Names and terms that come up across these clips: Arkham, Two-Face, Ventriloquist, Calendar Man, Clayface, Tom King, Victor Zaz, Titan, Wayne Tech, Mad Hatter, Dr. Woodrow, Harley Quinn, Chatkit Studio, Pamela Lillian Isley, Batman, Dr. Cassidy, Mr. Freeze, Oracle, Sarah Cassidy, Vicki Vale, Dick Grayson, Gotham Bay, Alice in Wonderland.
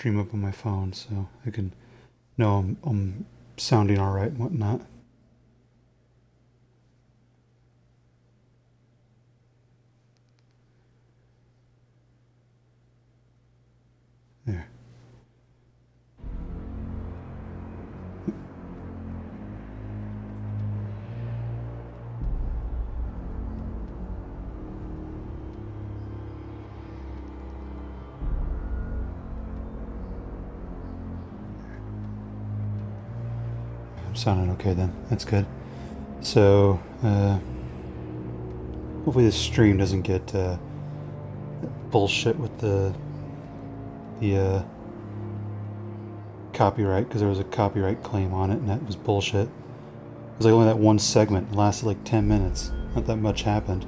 stream up on my phone so I can know I'm sounding all right and whatnot. There. Sounding okay then, that's good. So hopefully this stream doesn't get bullshit with the copyright, because there was a copyright claim on it and that was bullshit. It was like only that one segment, it lasted like 10 minutes, not that much happened.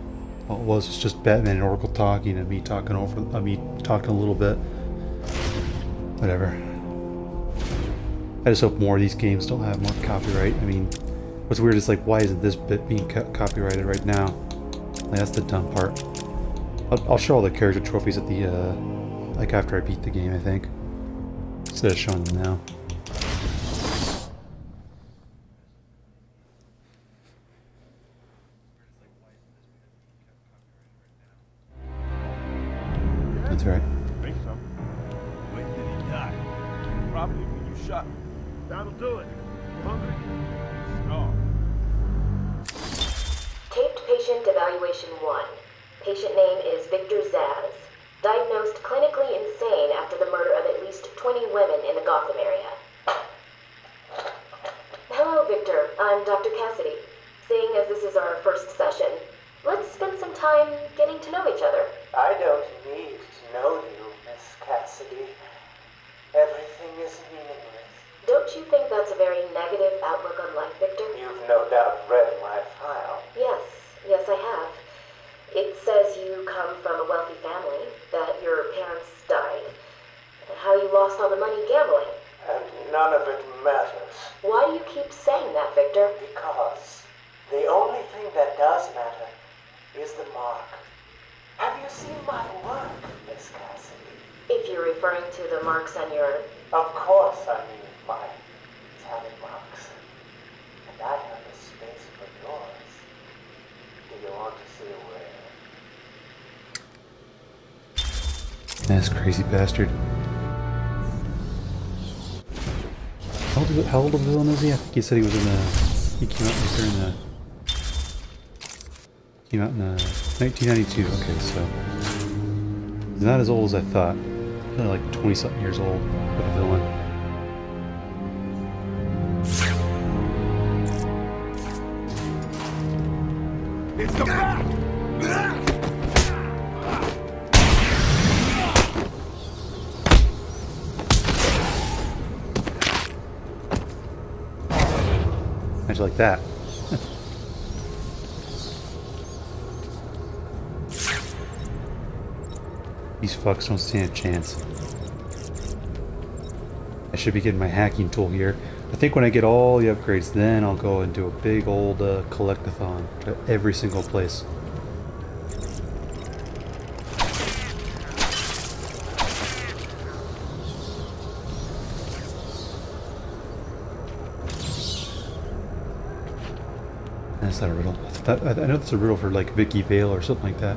All it was just Batman and Oracle talking and me talking over, me talking a little bit, whatever. I just hope more of these games don't have more copyright. I mean, what's weird is like, why isn't this bit being copyrighted right now? Like, that's the dumb part. I'll show all the character trophies at the, like after I beat the game, I think. Instead of showing them now. That's right. That'll do it. Hungry? Starved. Taped patient evaluation 1. Patient name is Victor Zaz. Diagnosed clinically insane after the murder of at least 20 women in the Gotham area. Hello, Victor. I'm Dr. Cassidy. Seeing as this is our first session, let's spend some time getting to know each other. I don't need to know you, Miss Cassidy. Everything is meaningless. Don't you think that's a very negative outlook on life, Victor? You've no doubt read my file. Yes, yes I have. It says you come from a wealthy family, that your parents died, and how you lost all the money gambling. And none of it matters. Why do you keep saying that, Victor? Because the only thing that does matter is the mark. Have you seen my work, Miss Cassidy? If you're referring to the marks on your... Of course I mean my tally marks. And I have a space for yours. Do you want to see where? That's crazy bastard. How old of a villain is he? I think he said he was in a... He came out like during the... Came out in 1992. Okay, so... He's not as old as I thought. He's only like 20-something years old with a villain. I just like that. These fucks don't stand a chance. I should be getting my hacking tool here. I think when I get all the upgrades, then I'll go and do a big old collect-a-thon to every single place. That's not a riddle. I know that's a riddle for like Vicki Vale or something like that.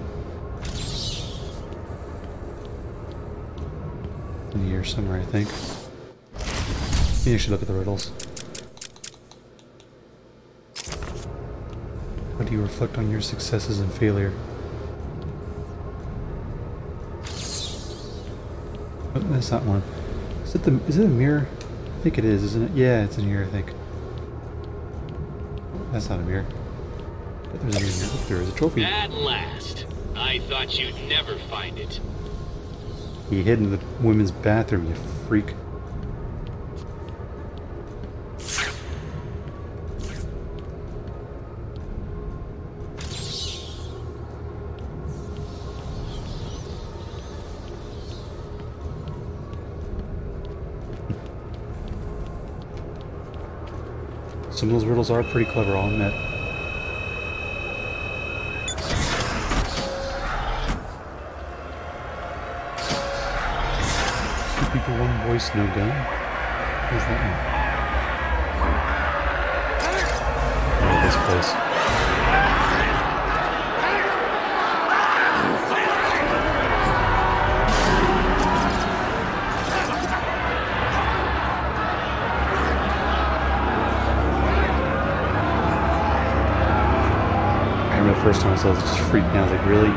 Here somewhere, I think. Maybe I should look at the riddles. How do you reflect on your successes and failure? Oh, that's not one. Is it the? Is it a mirror? I think it is, isn't it? Yeah, it's in here, I think. That's not a mirror. But there's a mirror here. Look, there is a trophy. At last, I thought you'd never find it. He hid in the women's bathroom, you freak. Some of those riddles are pretty clever, I'll admit. one voice, no gun? What does that mean? Oh, this place. I remember the first time I saw this, just freaked out. I was like, really?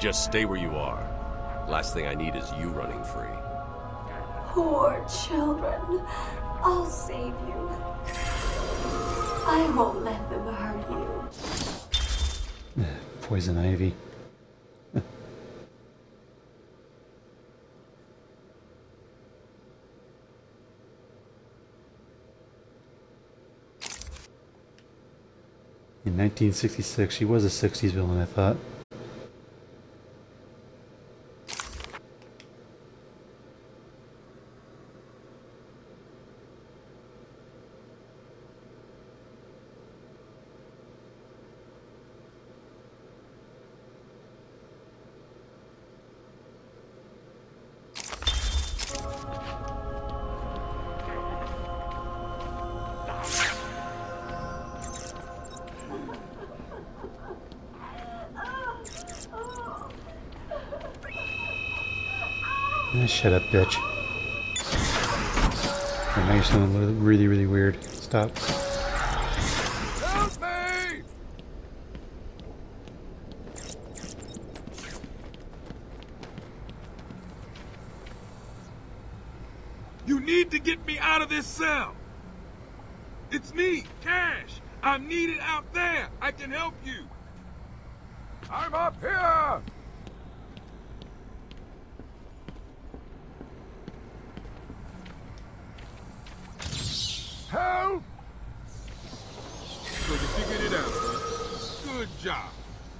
Just stay where you are. Last thing I need is you running free. Poor children. I'll save you. I won't let them hurt you. Poison ivy. In 1966, she was a 60s villain, I thought. Shut up, bitch. I made something really, really weird. Stop. Help me! You need to get me out of this cell. It's me, Cash. I'm needed out there. I can help you. I'm up here.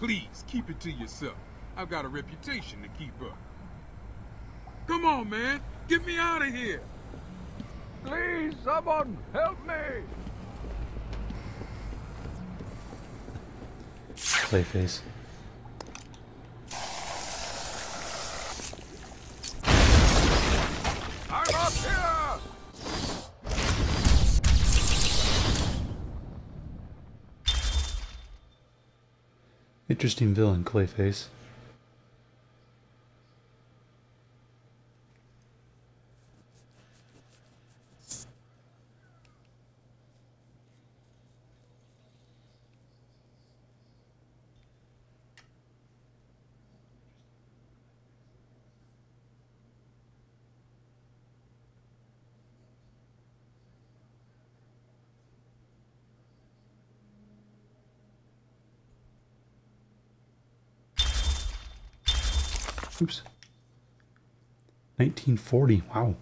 Please, keep it to yourself. I've got a reputation to keep up. Come on, man. Get me out of here. Please, someone help me. Clayface. I'm up here! Interesting villain, Clayface. Oops. 1940. Wow.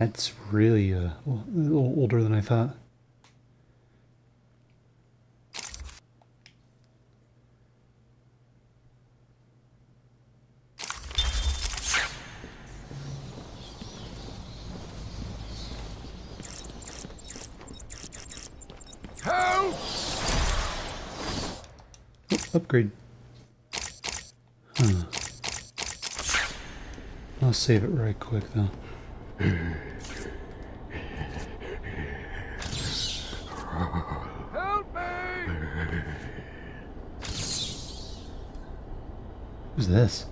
That's really a little older than I thought. Help! Oops, upgrade. Huh. I'll save it right quick, though. Help me! Who's this?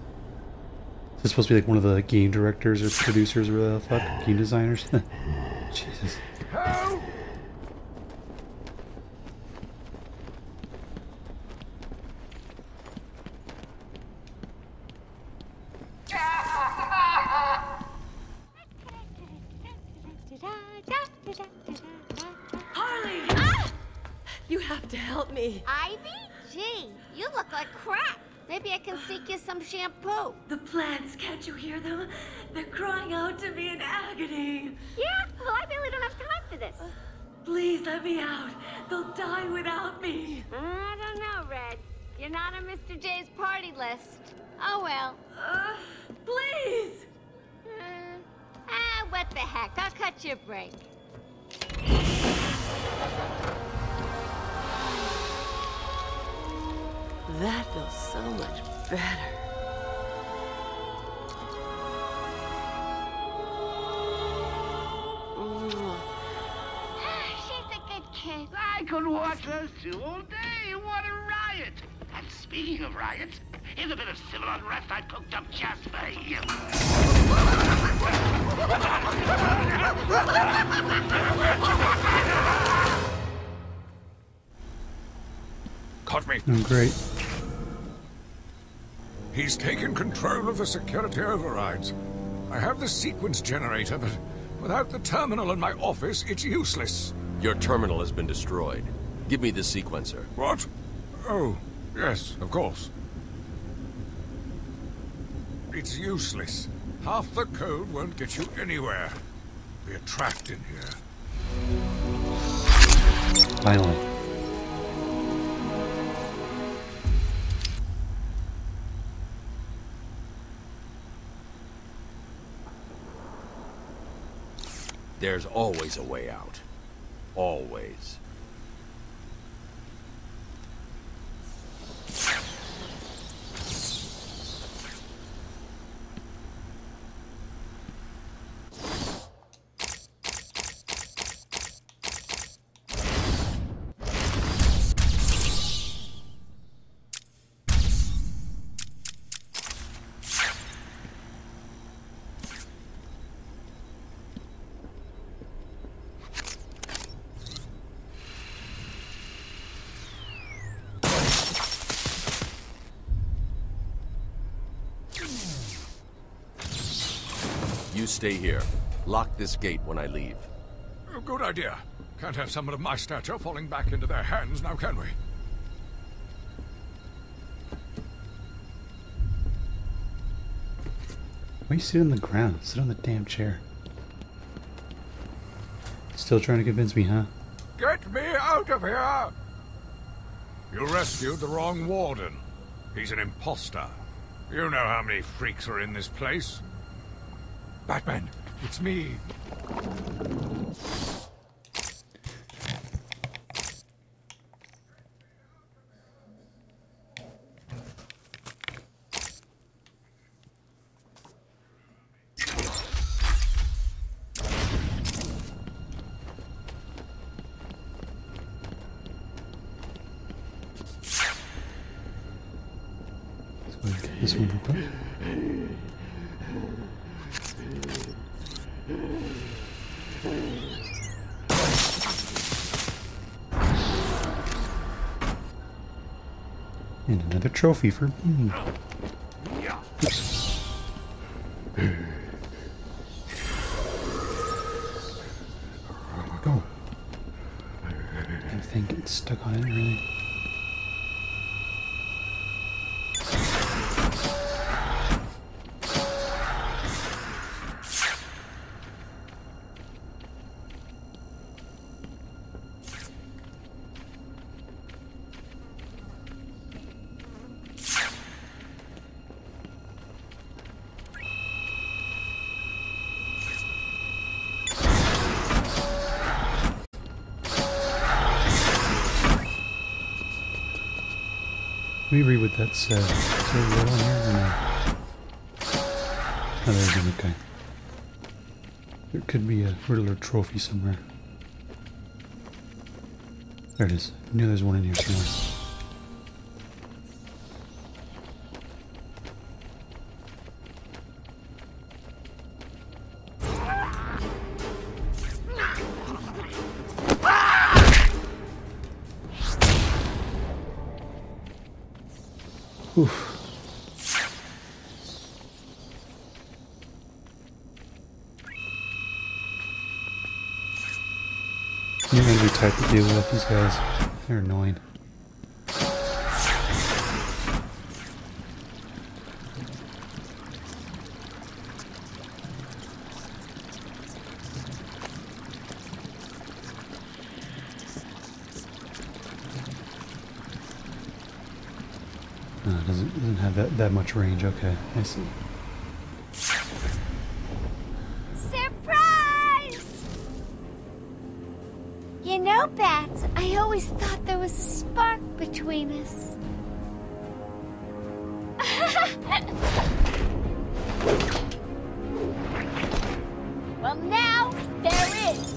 Is this supposed to be like one of the game directors or producers or the fuck? Game designers? Jesus. Help! Great. He's taken control of the security overrides. I have the sequence generator, but without the terminal in my office, it's useless. Your terminal has been destroyed. Give me the sequencer. What? Oh, yes, of course. It's useless. Half the code won't get you anywhere. We are trapped in here. Finally. There's always a way out. Always. Stay here. Lock this gate when I leave. Oh, good idea. Can't have someone of my stature falling back into their hands now, can we? Why you sit on the ground? Sit on the damn chair. Still trying to convince me, huh? Get me out of here! You rescued the wrong warden. He's an imposter. You know how many freaks are in this place. Batman, it's me. Trophy for me. Oops. Go. I think it's stuck on it, really. Let me read what that says. Oh, there's one, okay. There could be a Riddler trophy somewhere. There it is. I knew there's one in here somewhere. Oof. I'm gonna be tight to deal with these guys. They're annoying. Doesn't have that much range. Okay, I see. Surprise! You know, Bats, I always thought there was a spark between us. Well, now there is.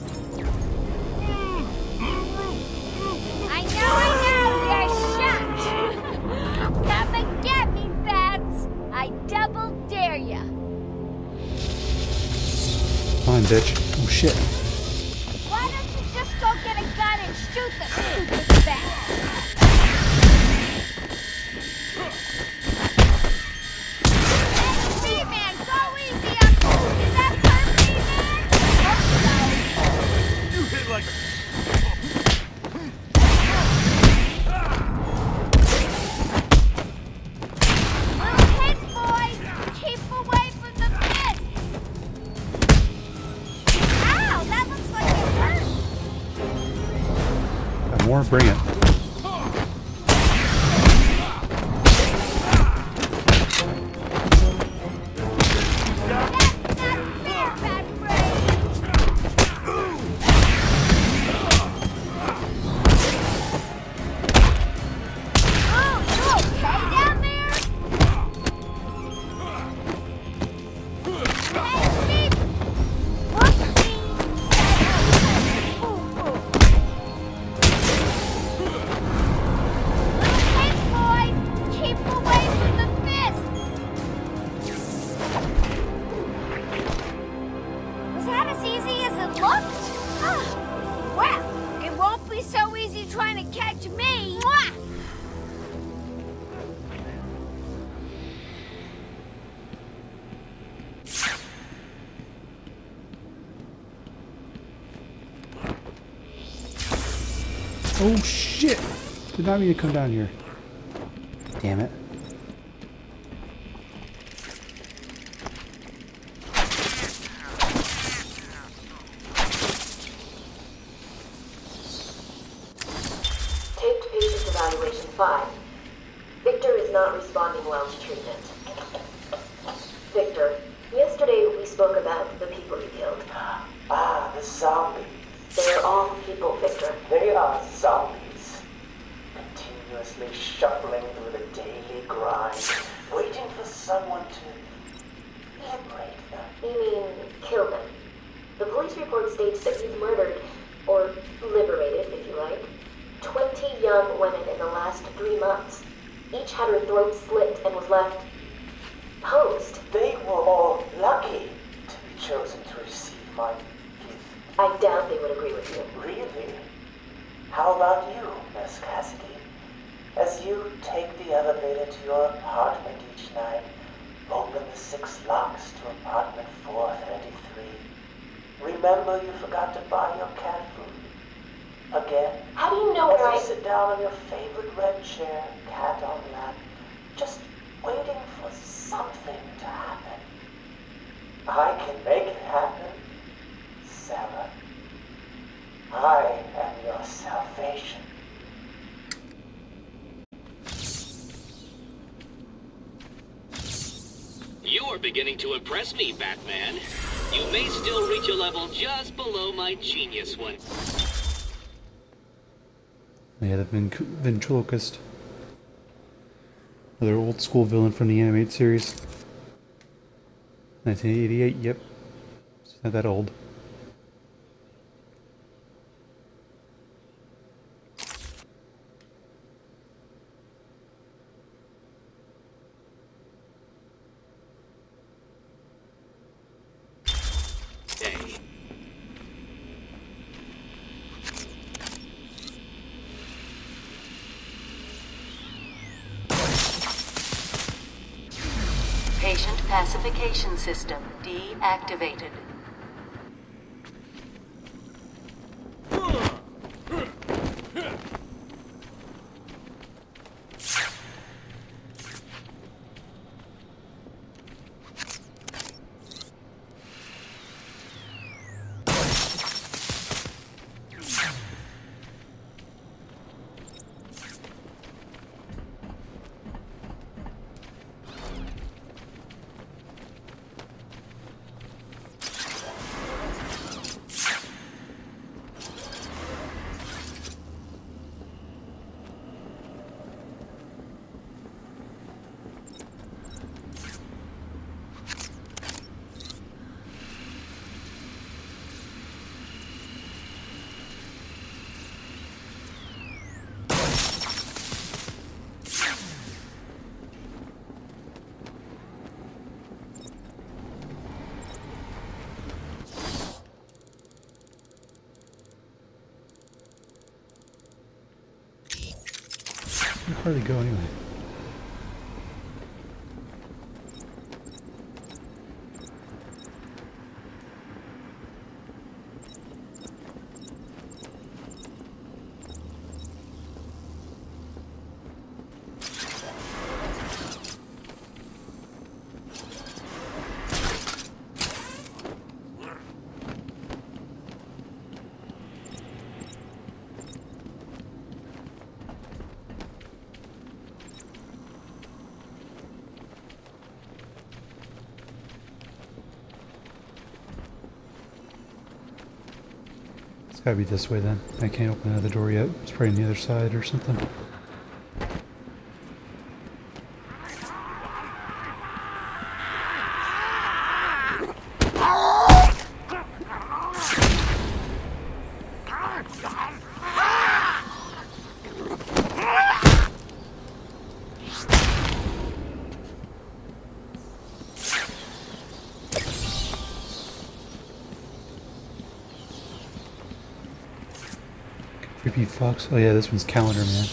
Bitch. Oh shit. Why don't you just go get a gun and shoot the stupid bat? Hey, man, go easy on me. Did that hurt me, man? Oh, you hit like a... Bring it. Oh shit! Did not mean to come down here. Damn it. Taped patient evaluation 5. Victor is not responding well to treatment. Victor, yesterday we spoke about the people you killed. Ah, the zombie. They're all people, Victor. They are zombies, continuously shuffling through the daily grind, waiting for someone to liberate them. You mean kill them? The police report states that you've murdered, or liberated, if you like, 20 young women in the last 3 months. Each had her throat slit and was left posed. They were all lucky to be chosen to receive my... I doubt they would agree with you. Really? How about you, Miss Cassidy? As you take the elevator to your apartment each night, open the 6 locks to apartment 433. Remember you forgot to buy your cat food. Again, how do you know where I... sit down on your favorite red chair, cat on lap, just waiting for something to happen. I can make it happen. Sarah, I am your salvation. You are beginning to impress me, Batman. You may still reach a level just below my genius one. Yeah, the Ventriloquist. Another old school villain from the animated series. 1988, yep. It's not that old. Pacification system deactivated. Hardly go anyway. It's gotta be this way then. I can't open another door yet. It's probably on the other side or something. Fox. Oh yeah, this one's Calendar Man.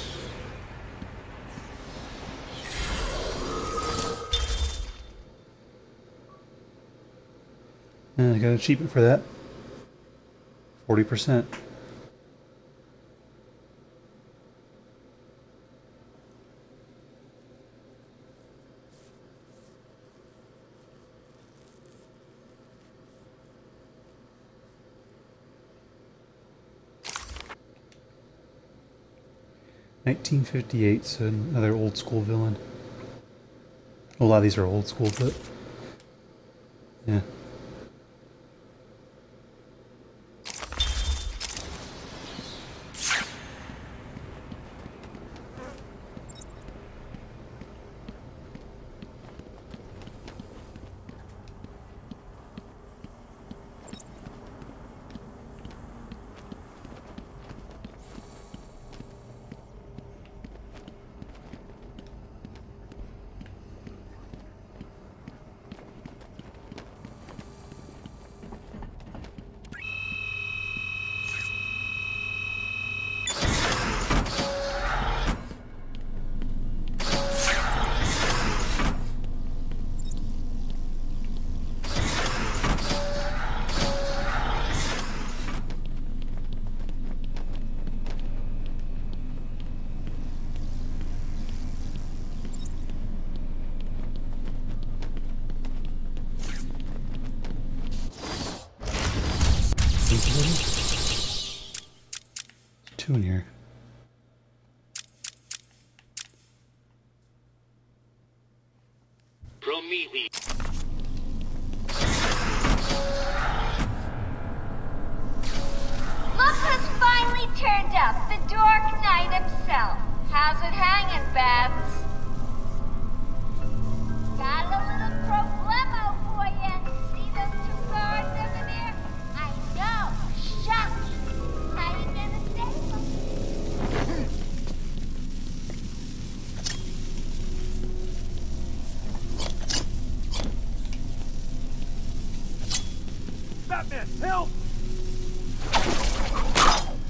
And I got an achievement for that. 40%. $1958, so another old school villain. A lot of these are old school, but yeah.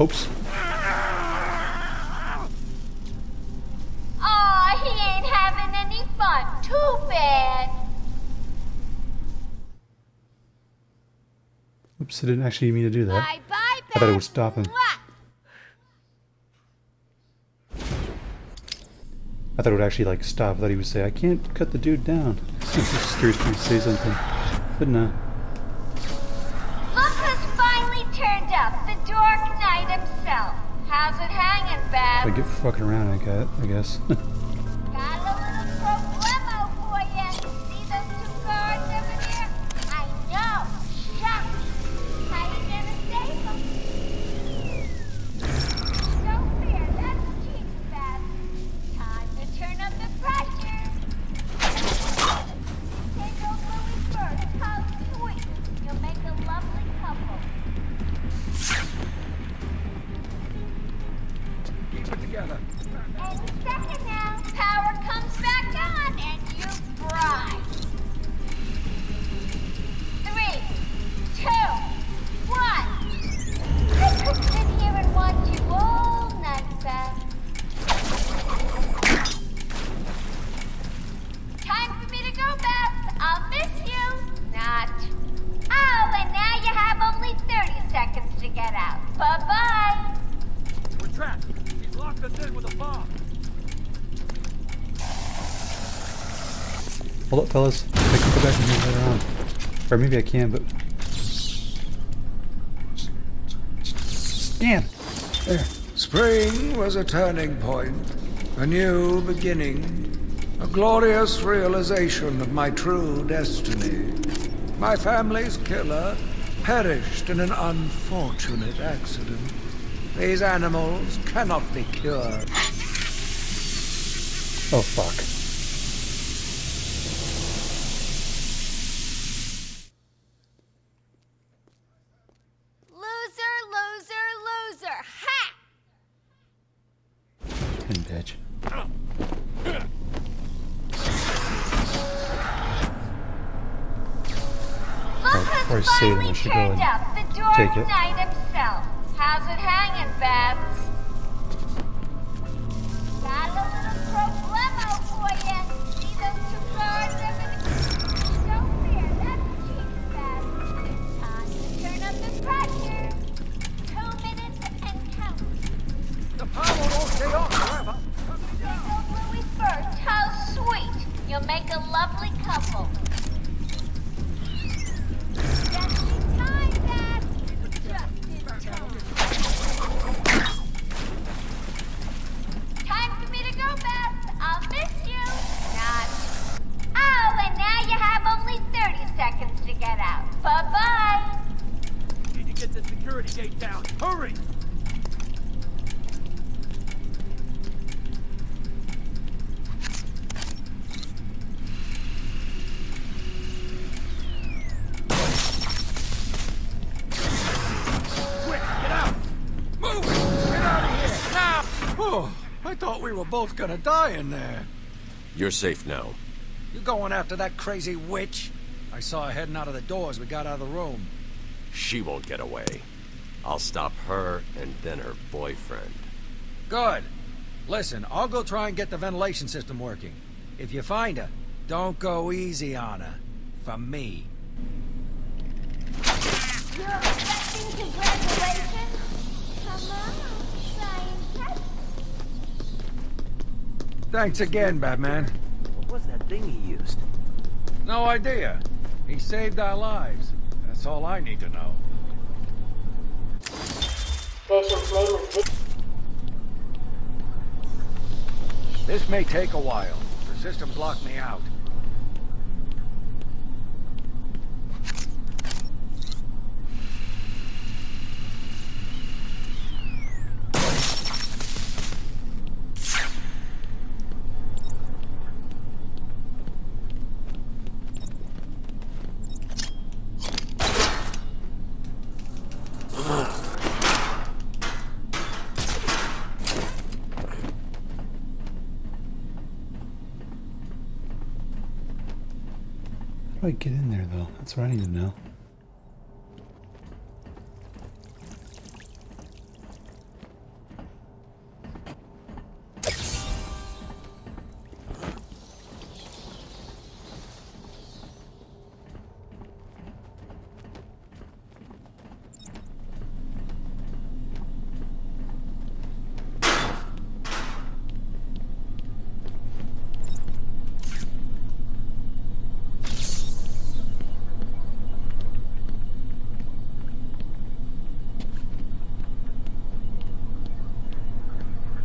Oops. Aw, he ain't having any fun. Too bad. Oops, I didn't actually mean to do that. Bye, bye, I thought it would stop him. I thought it would actually like stop. I thought he would say, I can't cut the dude down. I was just curious if he would say something. But no. Look who's finally turned up. The Dark Knight himself. How's it hanging, Babs? If I get fucking around, I guess. Got a little problemo for you. See those two guards over there? I know. Shocking. How you gonna save them? So fair. That's cheap, Babs. Time to turn up the pressure. Take over Louis first. How sweet. You'll make a lovely couple. Keep it together. And second now, power comes back on, and you're fried. 3, 2, 1. I could sit here and watch you all night, back. Time for me to go, Babs. I'll miss you. Not. Oh, and now you have only 30 seconds to get out. Bye-bye. We're trapped. Locked us in with a bomb. Hold up, fellas. I can go back and move that around. Or maybe I can, but... Damn! There. Spring was a turning point. A new beginning. A glorious realization of my true destiny. My family's killer perished in an unfortunate accident. These animals cannot be cured. Oh, fuck. Loser, loser, loser. Ha! Good bitch. Look who's finally turned up. The Dark Knight himself. How's it hanging, Babs? Got a little problemo for you. See those two guards over there? So fair, that's cheap, Babs. Time to turn up the pressure. 2 minutes and count. The power won't stay on forever. Take over Louis first. How sweet. You'll make a lovely couple. Both gonna die in there. You're safe now. You going after that crazy witch? I saw her heading out of the door as we got out of the room. She won't get away. I'll stop her and then her boyfriend. Good. Listen, I'll go try and get the ventilation system working. If you find her, don't go easy on her. For me. You're expecting congratulations? Come on, try and catch. Thanks again, Batman. What was that thing he used? No idea. He saved our lives. That's all I need to know. Patient's name is Vic. This may take a while. The system blocked me out. How do I get in there though? That's what I need to know.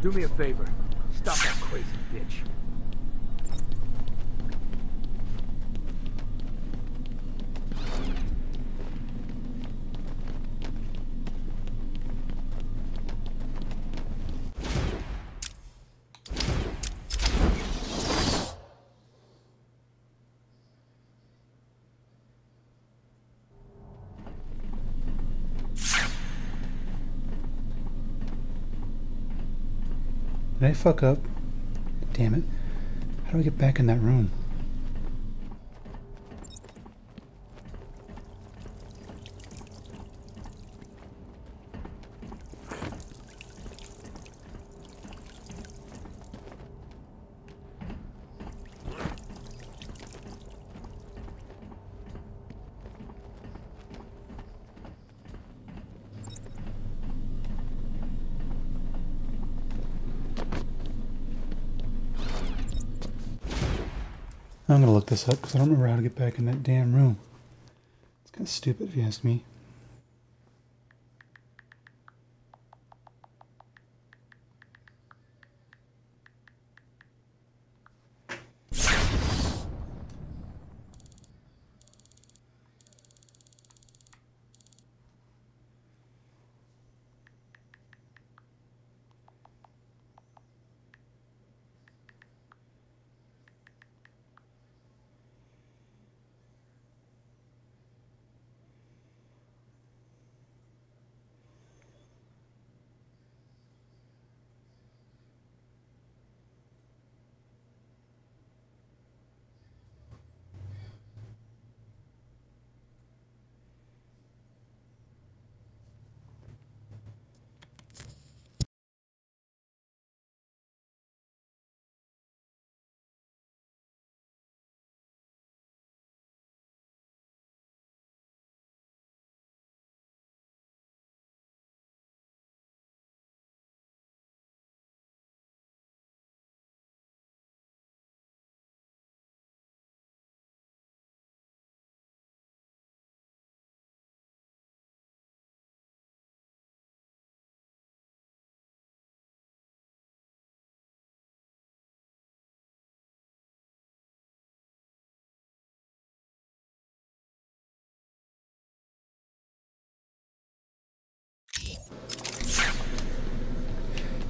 Do me a favor. Stop that crazy bitch. Did I fuck up? Damn it. How do I get back in that room? I'm gonna look this up because I don't remember how to get back in that damn room. It's kind of stupid if you ask me.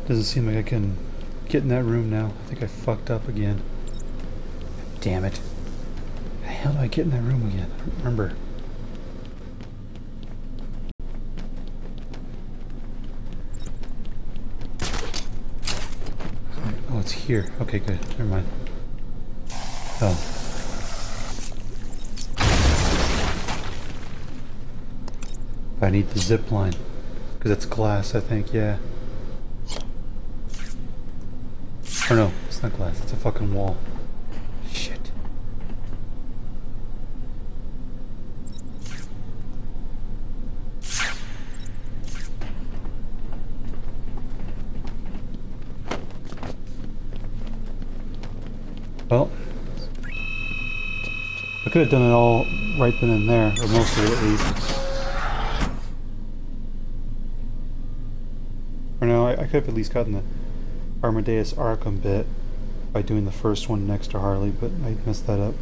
Doesn't seem like I can get in that room now. I think I fucked up again. Damn it. How the hell do I get in that room again? I don't remember. Oh, it's here. Okay, good. Never mind. Oh. I need the zip line. Because it's glass, I think, yeah. Or no, it's not glass, it's a fucking wall. Shit. Well, I could have done it all right then and there, or most of it at least. Or no, I could have at least gotten the Armadeus Arkham bit by doing the first one next to Harley, but I messed that up.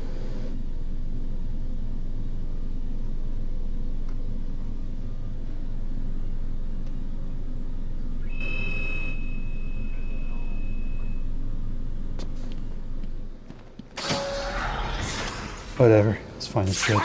Whatever, it's fine, it's good.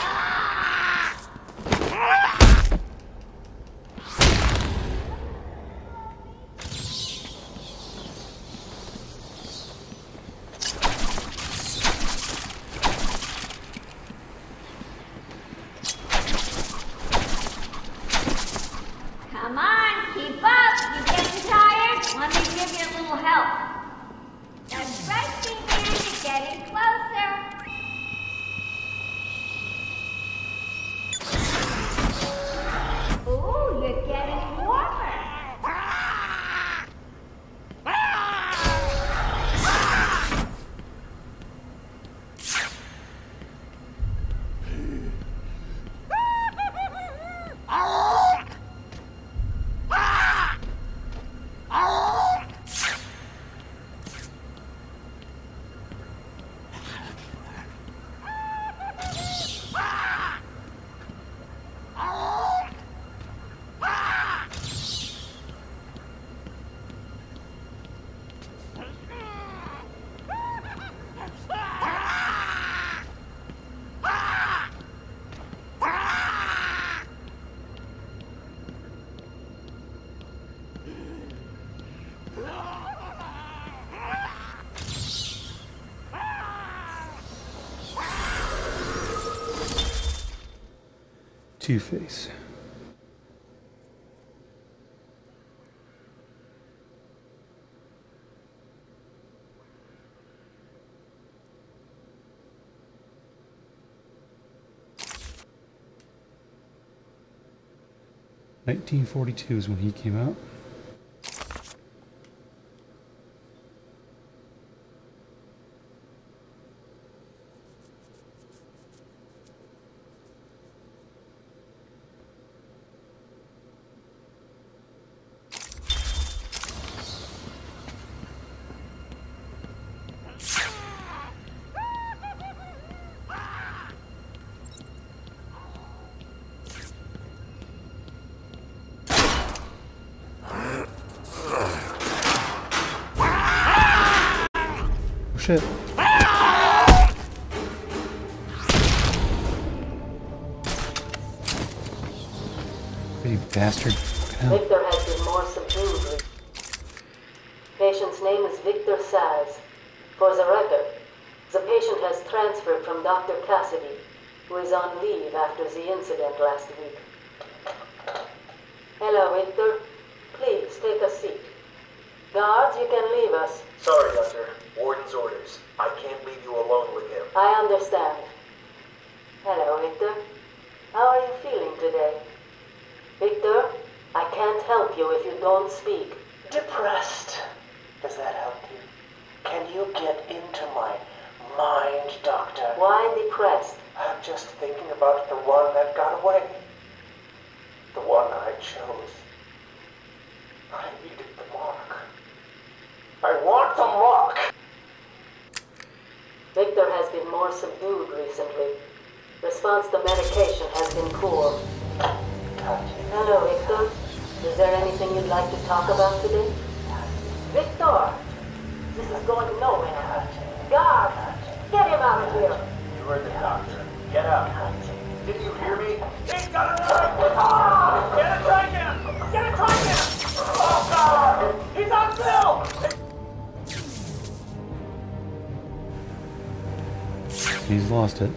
Two-Face. '42 is when he came out. Shit. You bastard. Victor has been more subdued. Patient's name is Victor Size. For the record, the patient has transferred from Dr. Cassidy, who is on leave after the incident last week. Hello, Victor. Please take a seat. Guards, you can leave us. Sorry, Doctor. Warden's orders. I can't leave you alone with him. I understand. Hello, Victor. How are you feeling today? Victor, I can't help you if you don't speak. Depressed. Does that help you? Can you get into my mind, Doctor? Why depressed? I'm just thinking about the one that got away. The one I chose. I needed the mark. I want the mark! Victor has been more subdued recently. Response to medication has been poor. Hello, Victor. Is there anything you'd like to talk about today? Victor! This is going nowhere. Guard! Get him out of here! You heard the doctor. Get out. Did you hear me? He's got a trachea! Get a trachea! Get a trachea! Oh, God! He's on film! He's lost it.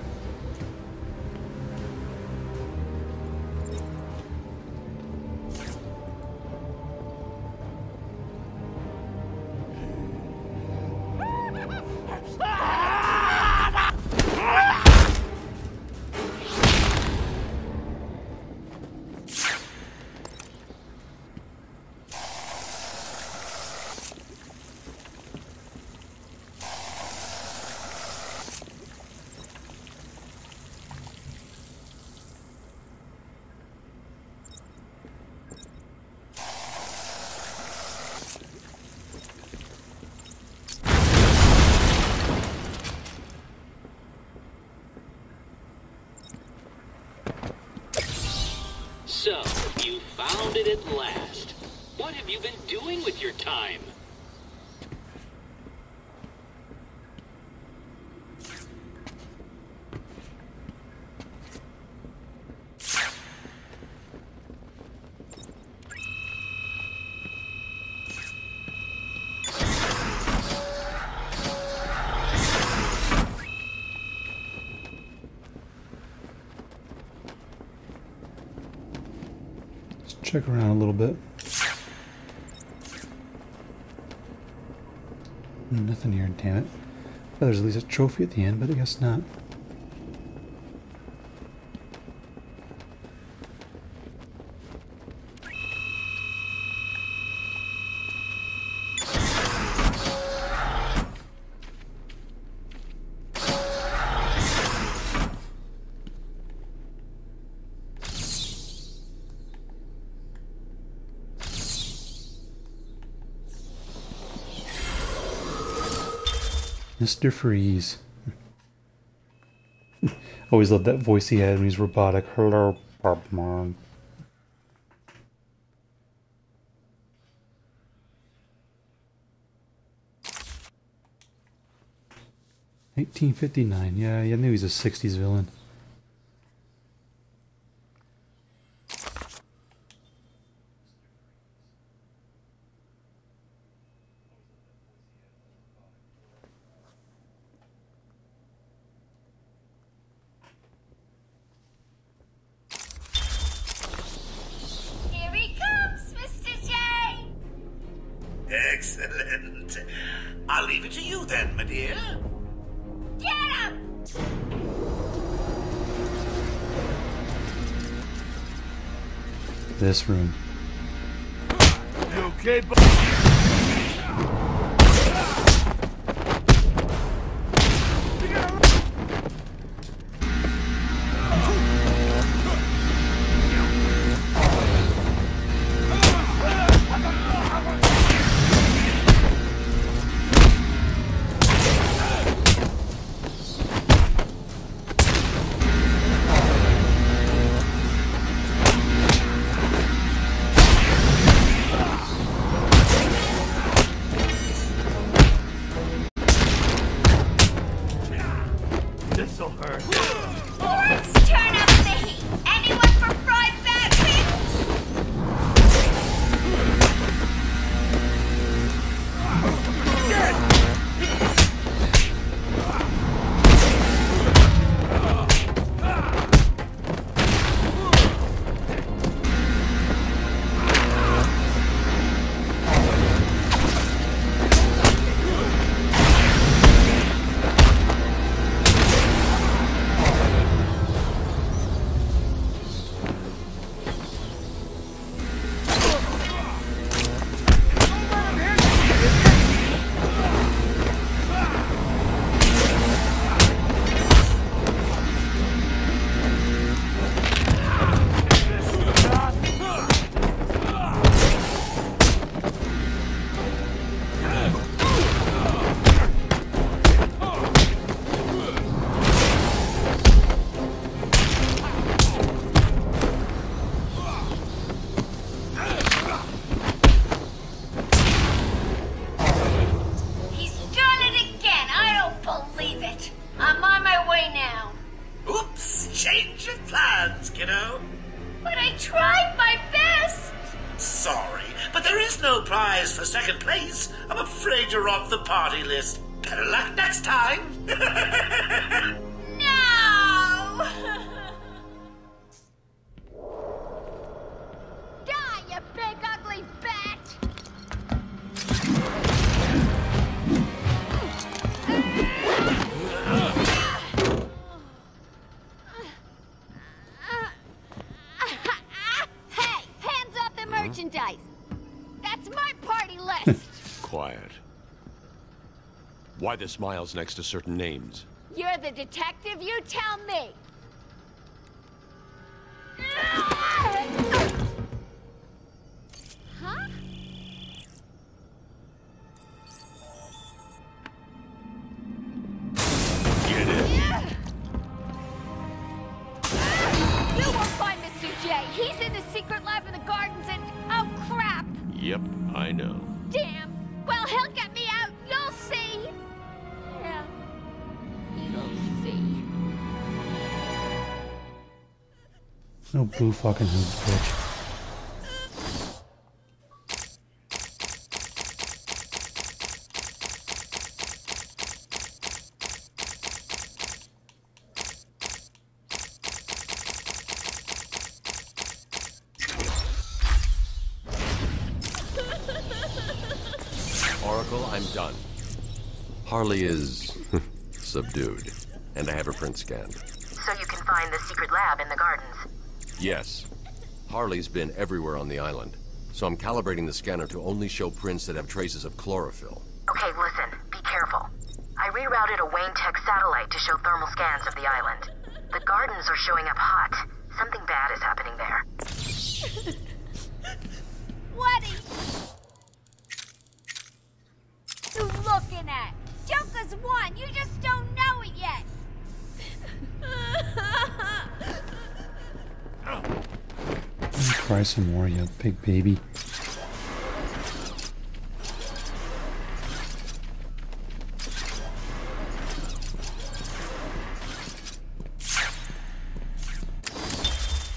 At last. What have you been doing with your time? Check around a little bit. Nothing here, damn it. Well, there's at least a trophy at the end, but I guess not. Mr. Freeze. Always loved that voice he had when he's robotic. Hello, Barb-Mom. '59. Yeah, I knew he's a '60s villain. Excellent. I'll leave it to you then, my dear. Get up! This room. You okay, buddy? Why the smiles next to certain names? You're the detective, you tell me! Huh? Get it! You won't find Mr. J. He's in the secret lab in the gardens and... Oh, crap! Yep, I know. Damn! Well, he'll get me out! You'll see! No blue fucking hoops, bitch. Oracle, I'm done. Harley is subdued, and I have her print scanned. So you can find the secret lab in the gardens. Yes. Harley's been everywhere on the island, so I'm calibrating the scanner to only show prints that have traces of chlorophyll. Okay, listen, be careful. I rerouted a Wayne Tech satellite to show thermal scans of the island. The gardens are showing up hot. Something bad is happening there. What are you looking at? Joker's won, you just don't know it yet. Cry some more, you big baby.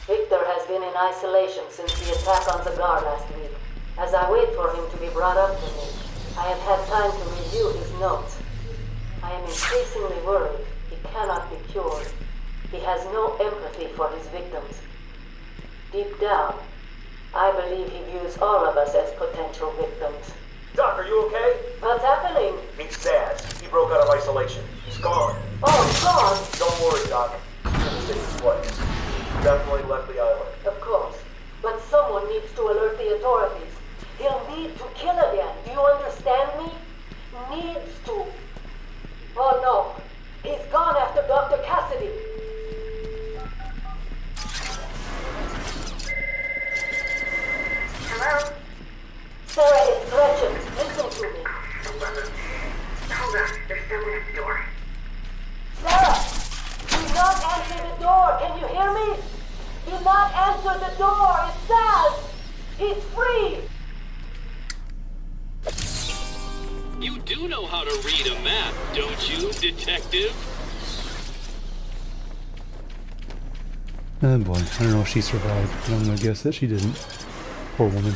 Victor has been in isolation since the attack on the guard last week. As I wait for him to be brought up to me, I have had time to review his notes. I am increasingly worried he cannot be cured. He has no empathy for his victims. Deep down, I believe he views all of us as potential victims. Doc, are you okay? What's happening? Meet Zaz. He broke out of isolation. He's gone. Oh, he's gone? Don't worry, Doc. He's in a safe place. He definitely left the island. Of course. But someone needs to alert the authorities. He'll need to kill again. Do you understand me? Needs to. Oh, no. He's gone after Dr. Cassidy. Hello? Sarah, it's Gretchen. Listen to me. Hold on. There's someone at the door. Sarah! Do not answer the door. Can you hear me? Do not answer the door. It's Zaz. He's free. You do know how to read a map, don't you, detective? Oh boy. I don't know if she survived, but I'm going to guess that she didn't. Poor woman.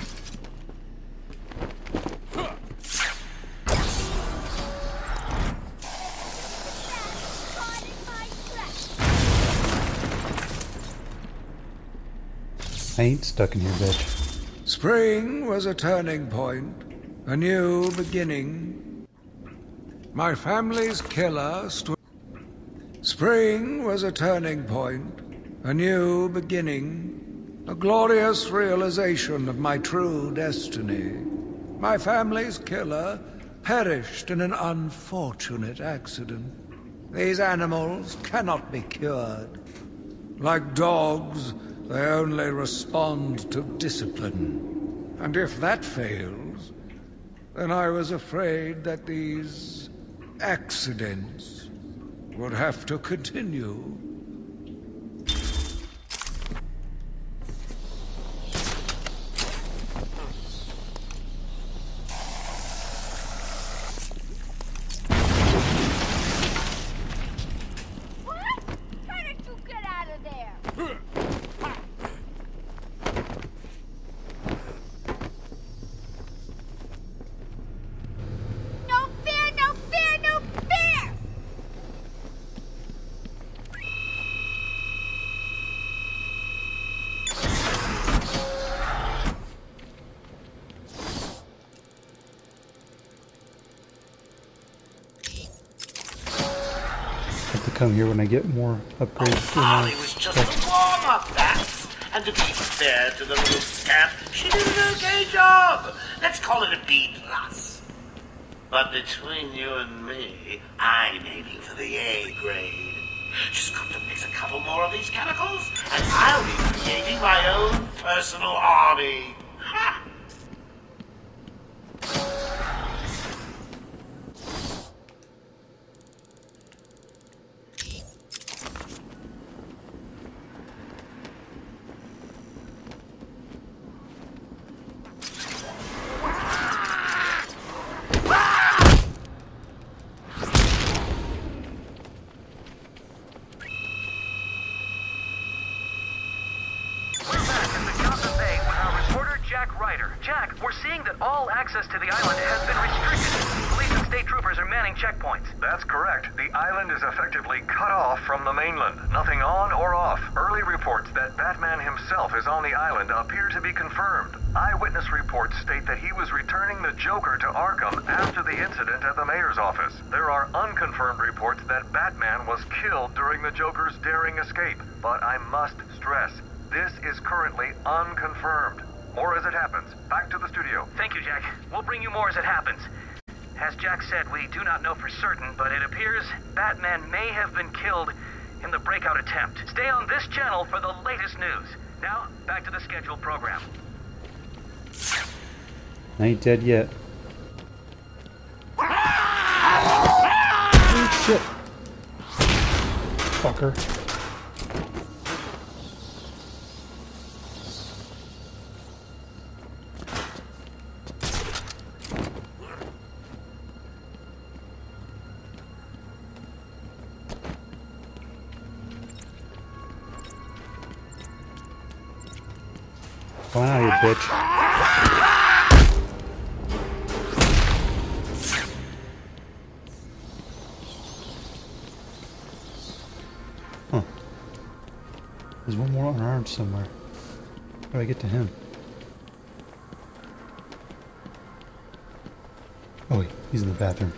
I ain't stuck in here, bitch. Spring was a turning point, a new beginning. My family's killer stood. Spring was a turning point, a new beginning, a glorious realization of my true destiny. My family's killer perished in an unfortunate accident. These animals cannot be cured. Like dogs, they only respond to discipline. And if that fails, then I was afraid that these accidents would have to continue. Come here when I get more upgrades. Oh, Harley was just a warm-up, that's. And to be fair to the little scamp, she did an okay job. Let's call it a B+. But between you and me, I'm aiming for the A grade. Just got to mix a couple more of these chemicals, and I'll be creating my own personal army. Ha! I ain't dead yet. Oh, shit. Fucker. Come on out here, bitch. Somewhere. How do I get to him? Oh, wait, he's in the bathroom.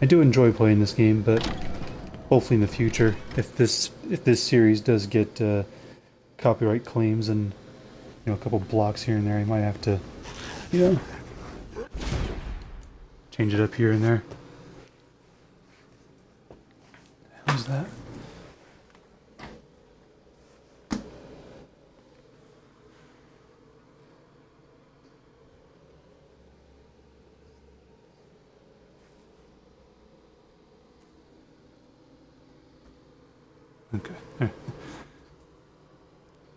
I do enjoy playing this game, but hopefully in the future, if this series does get copyright claims and a couple blocks here and there, I might have to change it up here and there. How's that?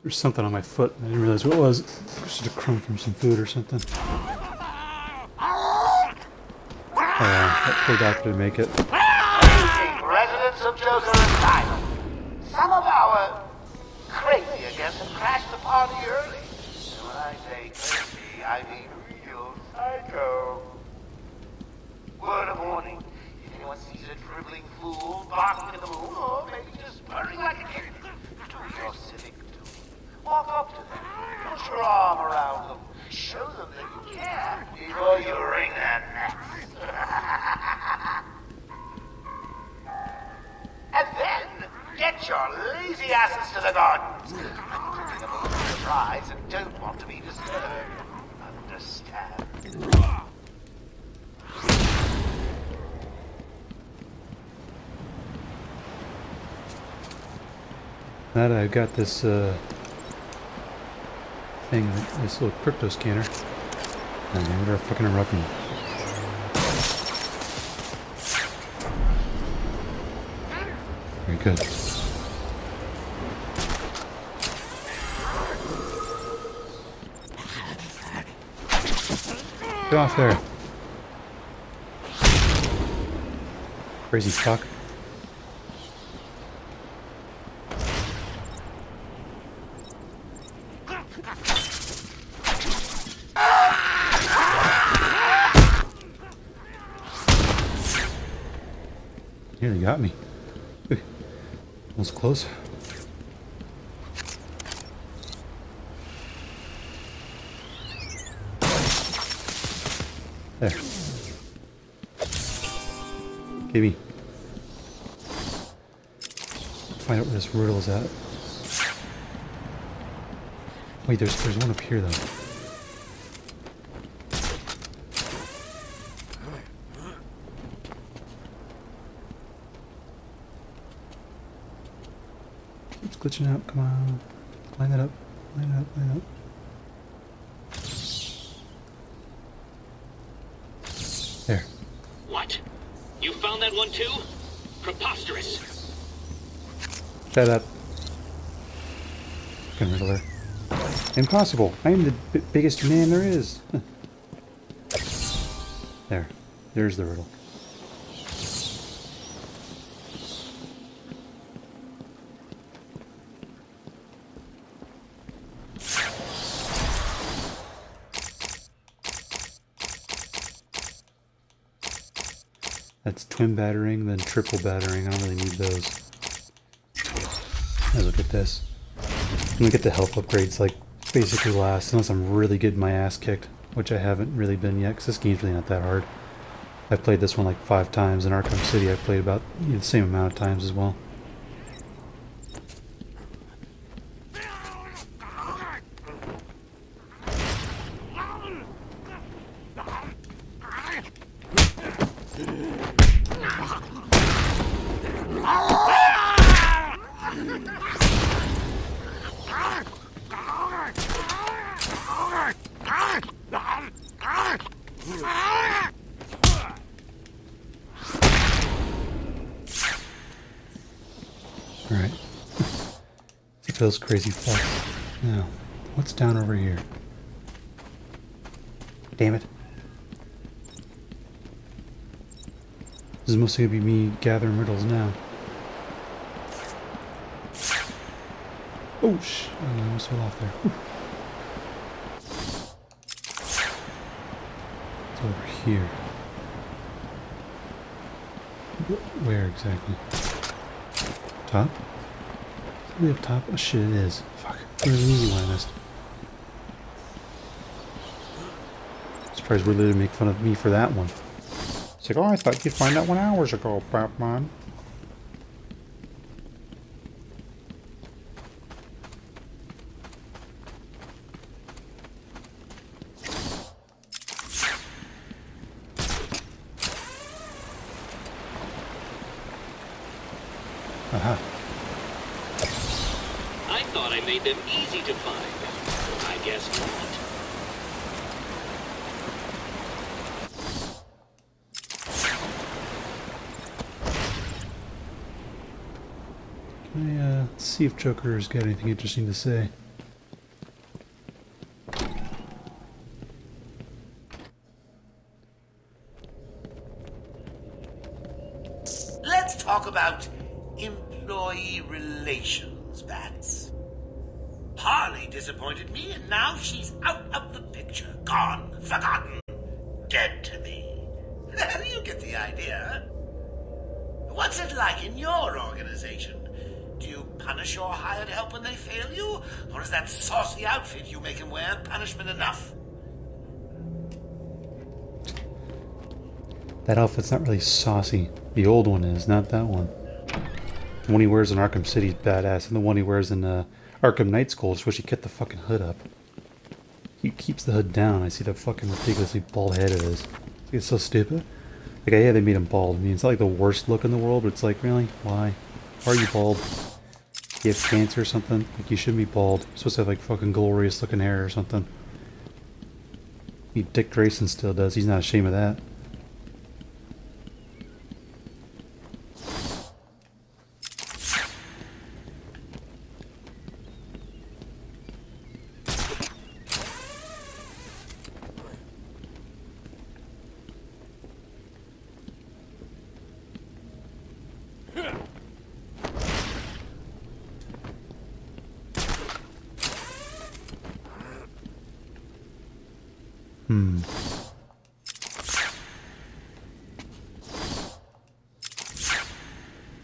There's something on my foot, and I didn't realize what it was. It was just a crumb from some food or something. That poor doctor didn't make it. Residents of Joker Asylum, some of our crazy against and crashed the party early. And when I say crazy, I mean real psycho. Word of warning, if anyone sees a dribbling fool barking in the moon, or maybe just purring like a kid, do your civic. Walk up to them, put your arm around them, show them that you care before you wring their necks. And then, get your lazy asses to the gardens. I'm giving them a little surprise and don't want to be disturbed. Understand? Now that I've got this, thing, this little crypto scanner. And they were fucking interrupting me. Very good. Get off there. Crazy fuck. Got me. That was close. There. Gimme. Find out where this riddle's at. Wait, there's one up here though. Glitching out, come on. Line that up, line it up, line it up. There. What? You found that one too? Preposterous. Shut up. Fucking riddler. Impossible. I am the biggest man there is. There. There's the riddle. That's twin battering, then triple battering. I don't really need those. Let's look at this. I'm gonna get the health upgrades like basically last, unless I'm really getting my ass kicked, which I haven't really been yet, because this game's really not that hard. I've played this one like 5 times. In Arkham City, I've played about the same amount of times as well. Those crazy fucks. Now, what's down over here? Damn it. This is mostly going to be me gathering riddles now. Oh, shh. I almost fell off there. Whew. It's over here. Where exactly? Top? Somebody up top? Oh, shit, it is. Fuck. There's an easy one I missed. I'm surprised we're literally making fun of me for that one. It's like, oh, I thought you'd find that one hours ago, Batman. See if Joker's got anything interesting to say. Let's talk about employee relations, Bats. Harley disappointed me, and now she's out of the picture, gone, forgotten, dead to me. You get the idea. What's it like in your organization? Do you punish your hired help when they fail you? Or is that saucy outfit you make him wear punishment enough? That outfit's not really saucy. The old one is, not that one. The one he wears in Arkham City is badass, and the one he wears in Arkham Night School, just wish he kept the fucking hood up. He keeps the hood down. I see the fucking ridiculously bald head it is. It's so stupid. Like, yeah, they made him bald. I mean, it's not like the worst look in the world, but it's like, really? Why? Why are you bald? You have cancer or something? Like, you shouldn't be bald. You're supposed to have, like, fucking glorious looking hair or something. Dick Grayson still does. He's not ashamed of that.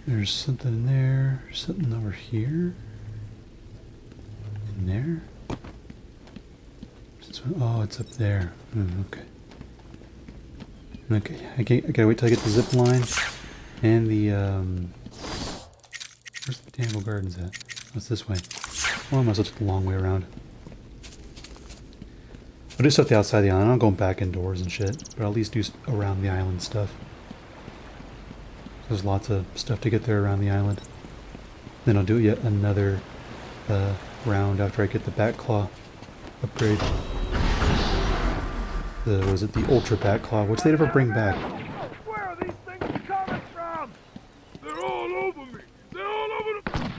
There's something in there, something over here, in there. Oh, it's up there. Okay. Okay, I gotta wait till I get the zip line and the, where's the Botanical Gardens at? Oh, it's this way. Well, I must have took the long way around. I'll do stuff outside the island. I'm going back indoors and shit, but I'll at least do around the island stuff. There's lots of stuff to get there around the island. Then I'll do yet another round after I get the Bat Claw upgrade. The Ultra Bat Claw, which they never bring back. Where are these things coming from? They're all over me. They're all over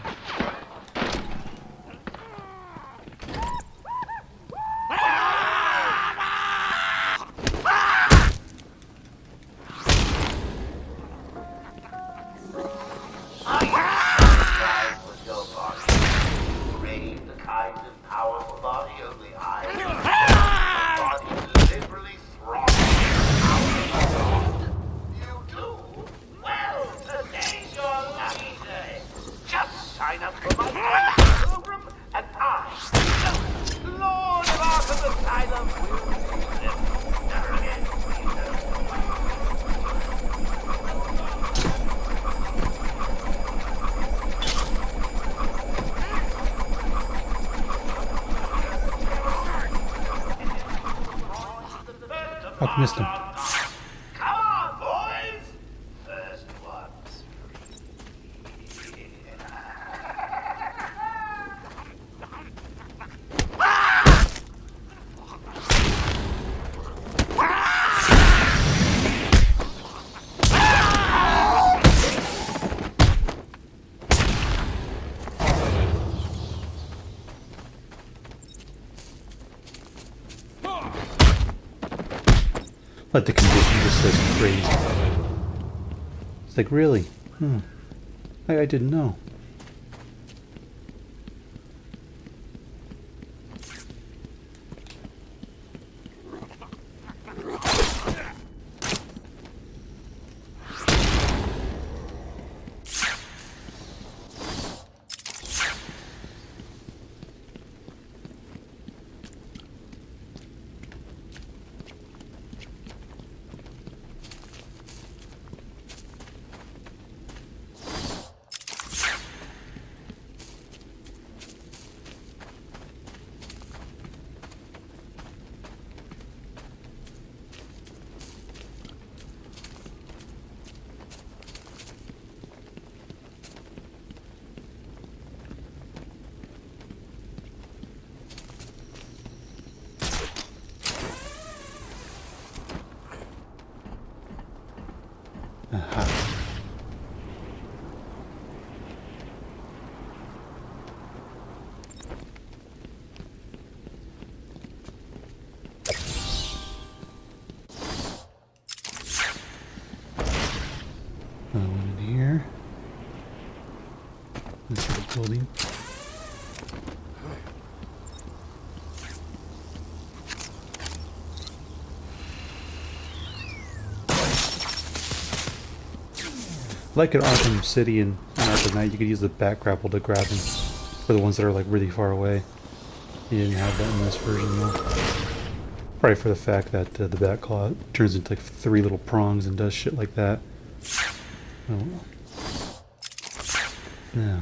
missed him. Come on, boys! First one's free. But the condition just says crazy. Like, really? Huh. I didn't know. Like in Arkham City and Arkham Knight, you could use the back grapple to grab them for the ones that are like really far away. You didn't have that in this version though. Probably for the fact that the back claw turns into like three little prongs and does shit like that. I don't know. Now.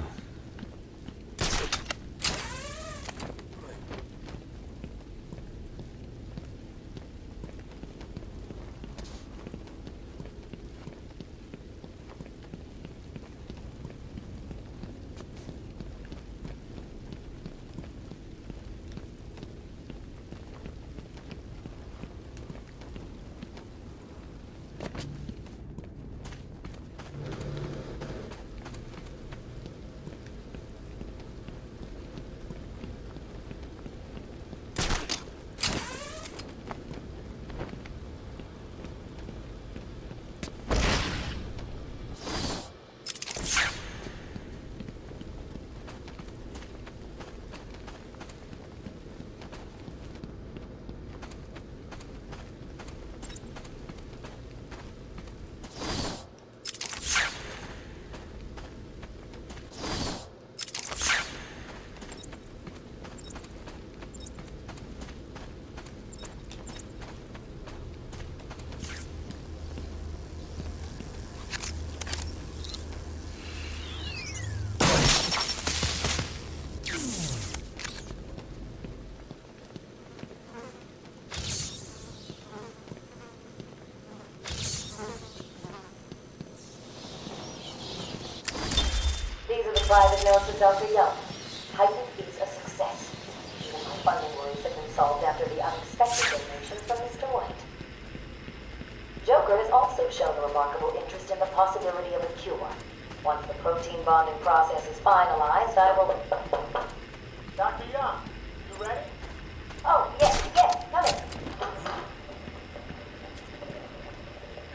Private notes of Dr. Young. Titan is a success. Even my funding worries have been solved after the unexpected donations from Mr. White. Joker has also shown a remarkable interest in the possibility of a cure. Once the protein bonding process is finalized, I will... Dr. Young, you ready? Oh, yes, come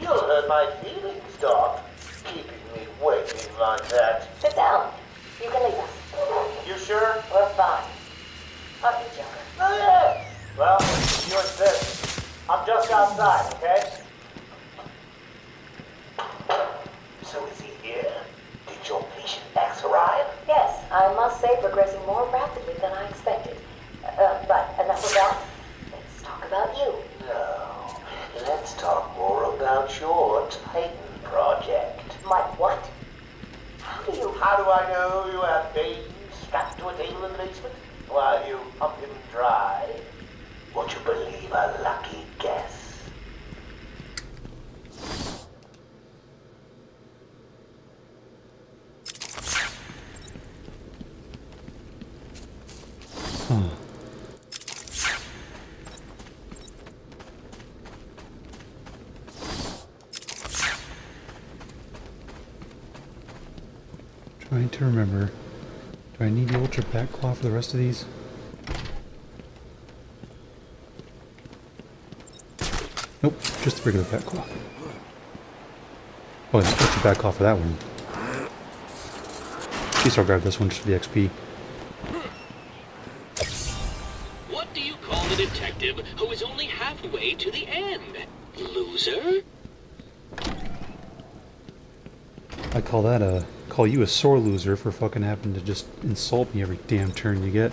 in. You heard my feelings, Doc. Keeping me waiting like that. Sit down. You can leave us. You sure? We're fine. I'll be Joker. Oh, yes! Well, you insist. I'm just outside, okay? So is he here? Did your patient X arrive? Yes, I must say progressing more rapidly than I expected. But enough about... Let's talk about you. No. Let's talk more about your Titan project. My what? How do I know you have Bane strapped to a table in the basement while you pump him dry? Would you believe a lucky guess? To remember, do I need the ultra back claw for the rest of these? Nope, just the regular back claw. Oh, let's put you back off of that one. Jeez, I'll grab this one just for the XP. What do you call the detective who is only halfway to the end? Loser? I call that a... call you a sore loser for fucking having to just insult me every damn turn you get.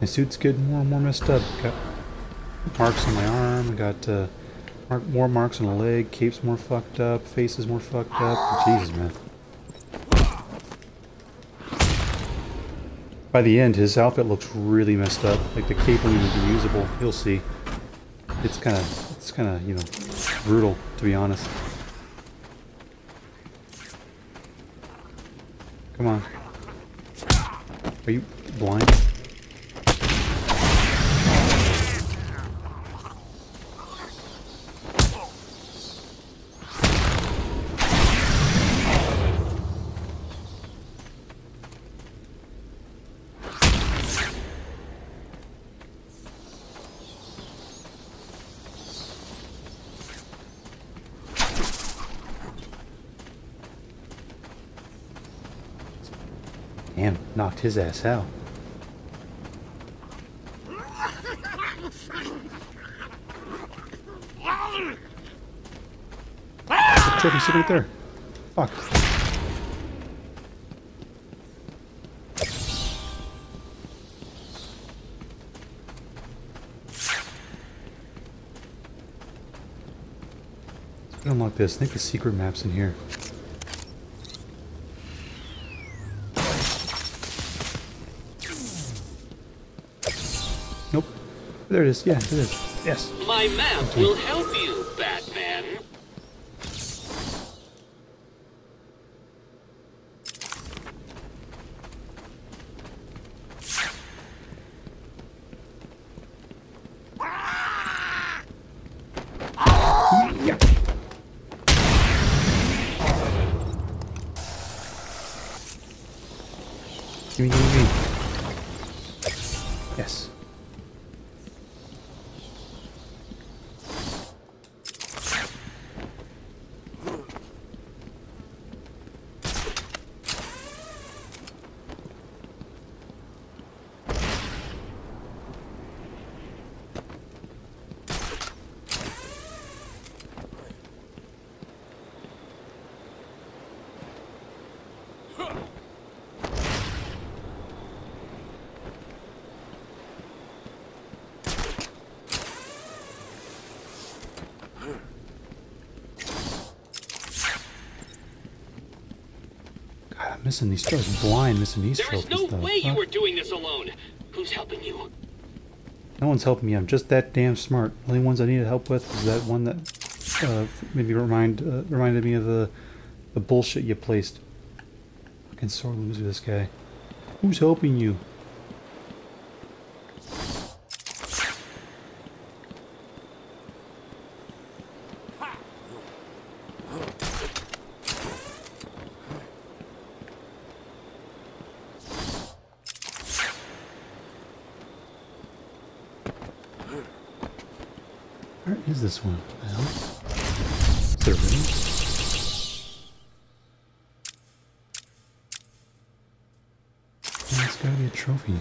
My suit's getting more and more messed up. Got marks on my arm, I got more marks on the leg, cape's more fucked up, face is more fucked up. Jesus, man. By the end, his outfit looks really messed up. Like, the cape won't even be usable. You'll see. It's kinda, you know, brutal, to be honest. Come on. Are you blind? Knocked his ass out. Trophy sitting right there. Fuck. Unlock this. I think the secret map's in here. There it is. Yeah, it is. Yes. My map will help you, Batman. Yeah. Give me. Yes. Missing these trophies, blind missing these trophies. There is no way you were doing this alone. Who's helping you? No one's helping me. I'm just that damn smart. The only ones I needed help with is that one that maybe reminded me of the bullshit you placed. Fucking sore loser, this guy. Who's helping you? This one. Well, is there room? There's gotta be a trophy.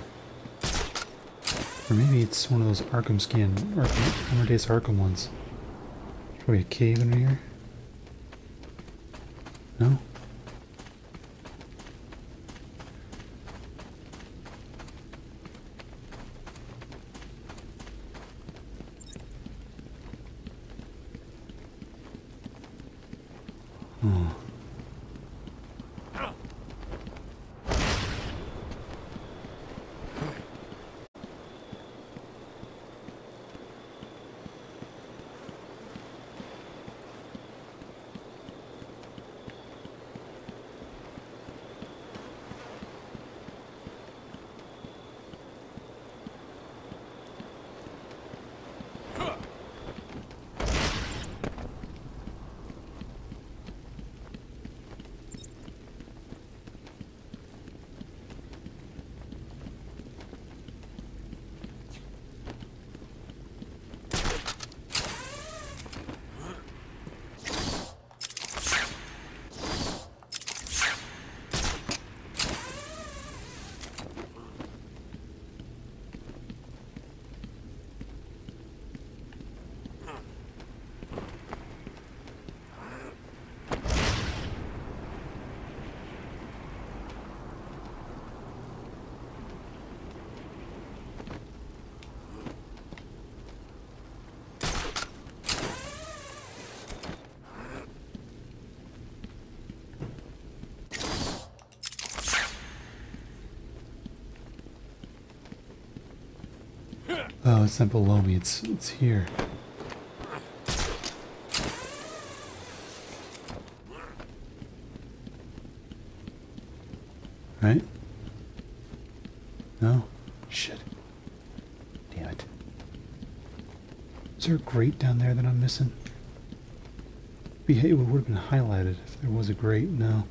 Or maybe it's one of those Arkham skin, Arkham ones. There's probably a cave in here. No? Oh, it's not below me, it's here. Right? No? Shit. Damn it. Is there a grate down there that I'm missing? It would have been highlighted if there was a grate. No.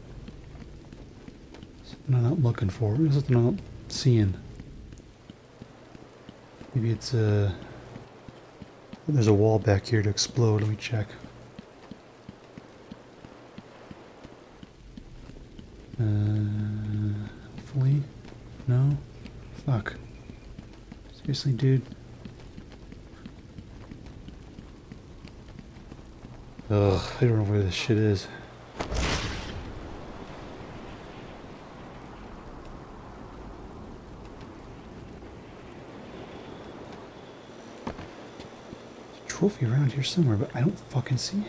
Something I'm not looking for. Something I'm not seeing. Maybe it's a... There's a wall back here to explode. Let me check. Hopefully. No? Fuck. Seriously, dude? Ugh, I don't know where this shit is. Trophy around here somewhere, but I don't fucking see it.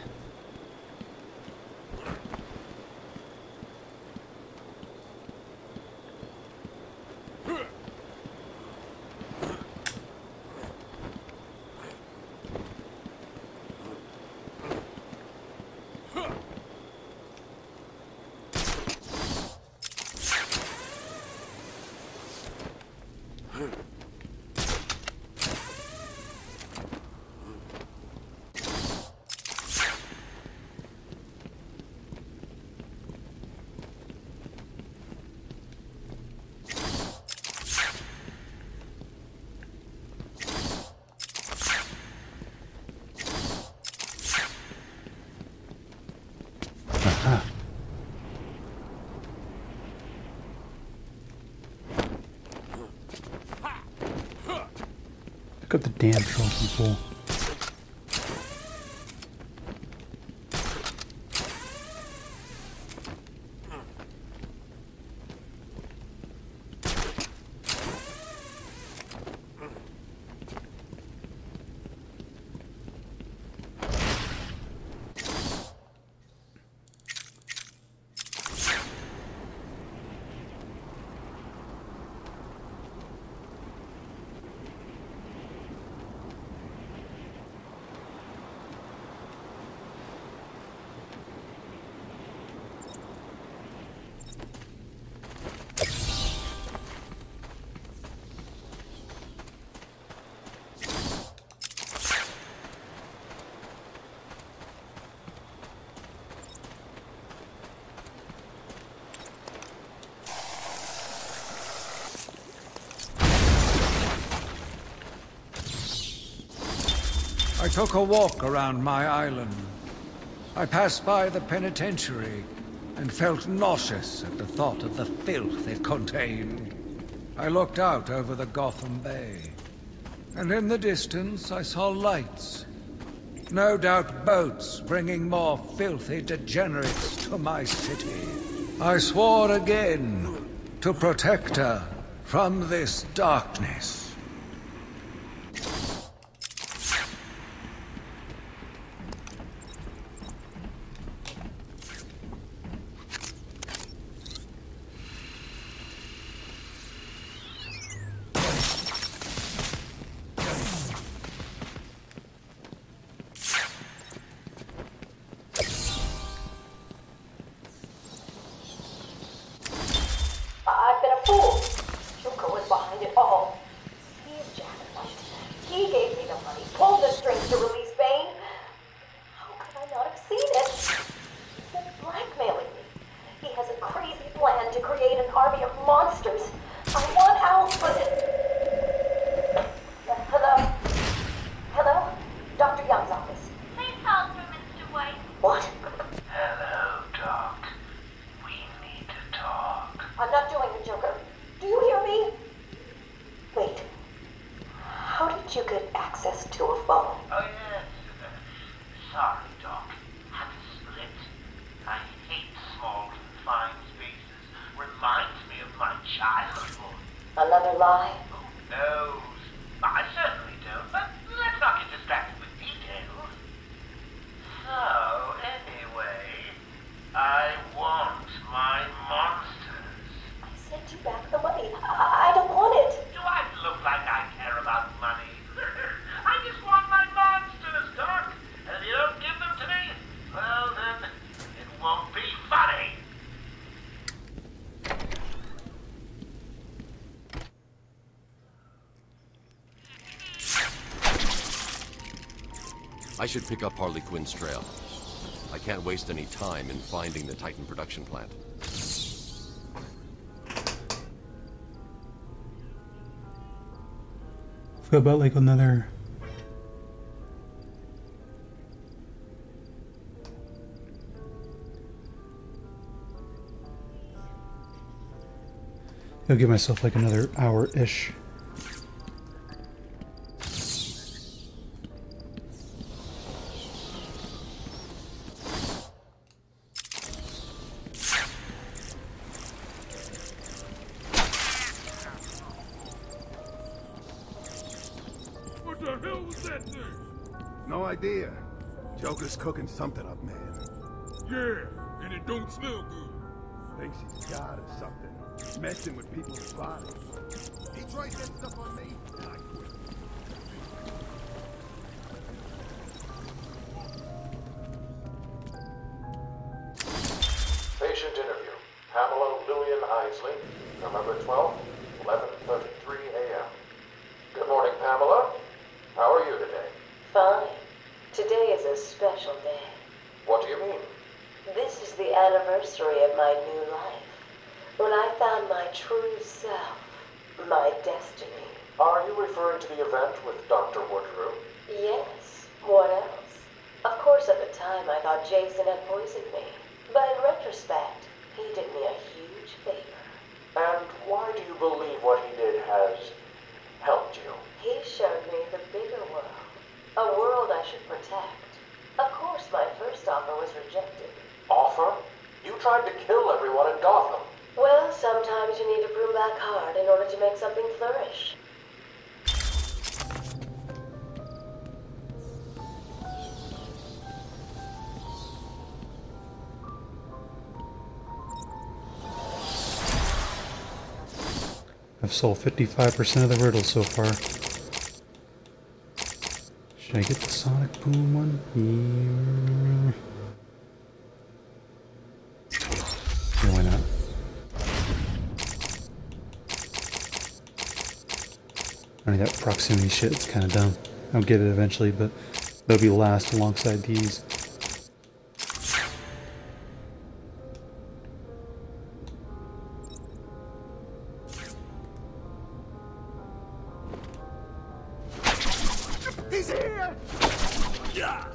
Look at the damn trophy pool. I took a walk around my island. I passed by the penitentiary and felt nauseous at the thought of the filth it contained. I looked out over the Gotham Bay, and in the distance I saw lights. No doubt boats bringing more filthy degenerates to my city. I swore again to protect her from this darkness. Back the money. I don't want it. Do I look like I care about money? I should pick up Harley Quinn's trail. I can't waste any time in finding the Titan production plant. What about like another... I'll give myself like another hour-ish. What the hell was that thing? No idea. Joker's cooking something up, man. Yeah, and it don't smell good. Thinks he's God or something. Messing with people's bodies. He tried that stuff on me, and I quit. Patient interview. Pamela Lillian Isley, November 12th, 11:33 a.m. Good morning, Pamela. How are you today? Fine. Today is a special day. What do you mean? This is the anniversary of my new life. When I found my true self, my destiny. Are you referring to the event with Dr. Woodrow? Yes. What else? Of course, at the time, I thought Jason had poisoned me. But in retrospect, he did me a huge favor. And why do you believe what he did has helped you? He showed me the bigger world. A world I should protect. Of course, my first offer was rejected. Offer? You tried to kill everyone in Gotham. Well, sometimes you need to prune back hard in order to make something flourish. I've solved 55% of the riddle so far. Should I get the sonic boom one? Yeah. That proximity shit, it's kind of dumb. I'll get it eventually, but they'll be last alongside these. He's here! Yeah!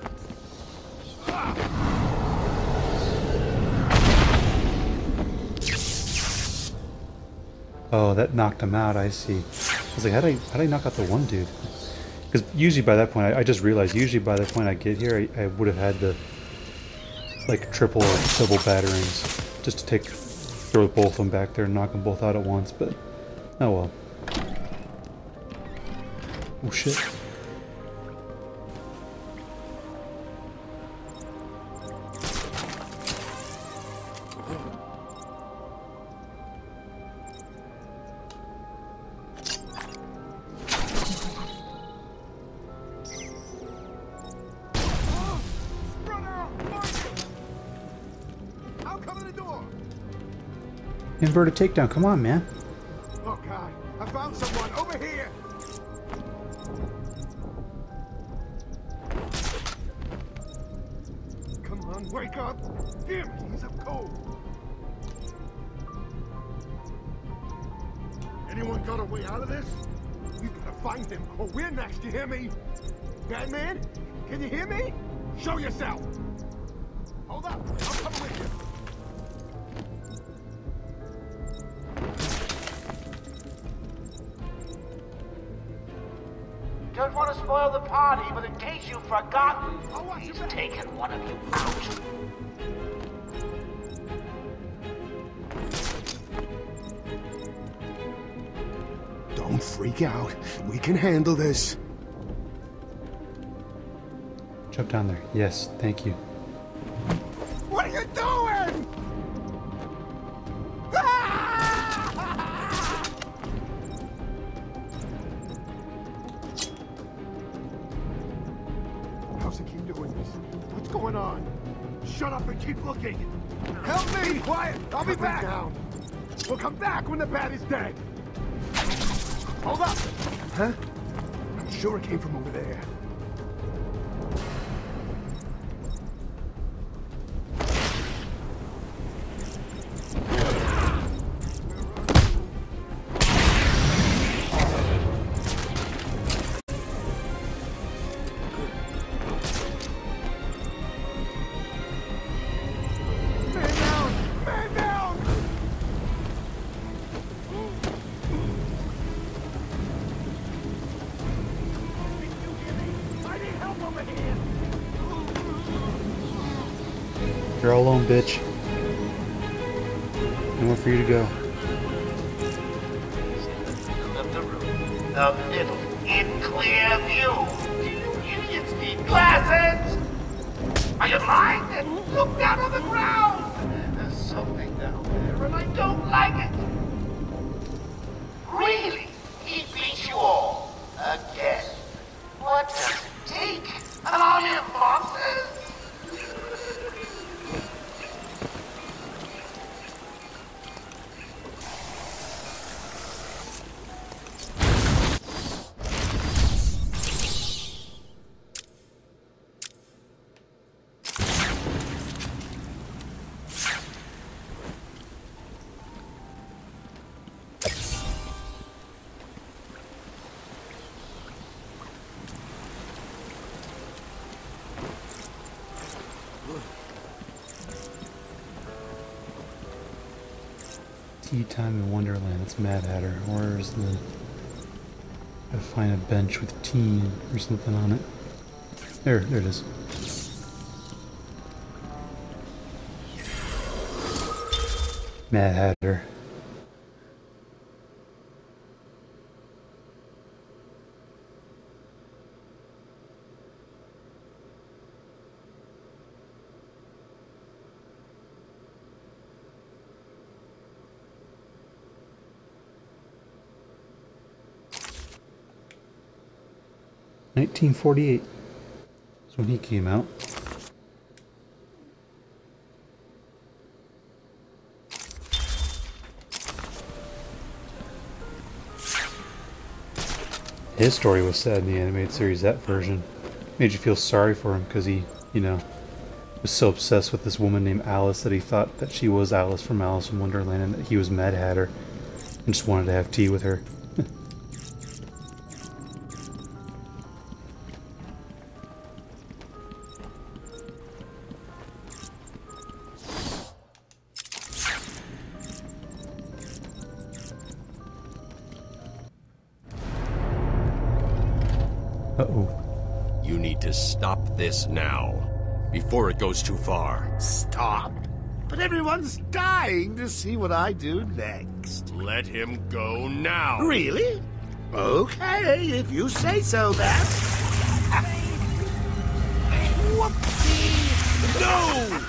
Oh, that knocked him out, I see. I was like, how did I knock out the one dude? Because usually by that point, I just realized, usually by the point I get here, I would have had the, like, triple or double batterings. Just to throw both of them back there and knock them both out at once, but, oh well. Oh shit. Invert a takedown, come on, man. Oh god, I found someone over here. Come on, wake up. Damn it, he's up cold. Anyone got a way out of this? We gotta find him or we're next, you hear me? Batman? Can you hear me? Show yourself! Hold up, I'm coming with you. Don't want to spoil the party, but in case you've forgotten, he's taken one of you out. Don't freak out. We can handle this. Jump down there. Yes, thank you. What are you doing? Shut up and keep looking. Help me! Quiet! I'll be back! Down. We'll come back when the bat is dead. Hold up! Huh? I'm sure it came from over there. You're all alone, bitch. Nowhere for you to go. Middle, in clear view. You idiots need glasses! Are you blind? Look down on the ground! There's something down there and I don't like it! Really? He beat you all. Again. What does it take? An army of monsters? Time in Wonderland. It's Mad Hatter. Where's the? I find a bench with tea or something on it. There it is. Mad Hatter. That's when he came out. His story was sad in the animated series, that version. Made you feel sorry for him because he, you know, was so obsessed with this woman named Alice that he thought that she was Alice from Alice in Wonderland and that he was Mad Hatter and just wanted to have tea with her. This now, before it goes too far. Stop! But everyone's dying to see what I do next. Let him go now. Really? Okay, if you say so, then. Whoopsie! No!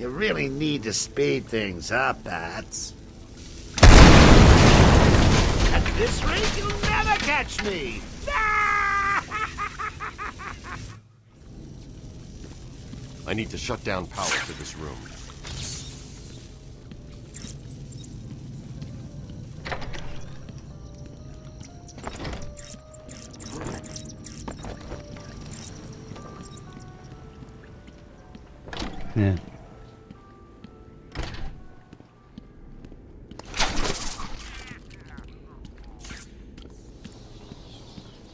You really need to speed things up, Bats. At this rate, you'll never catch me! I need to shut down power to this room. Yeah.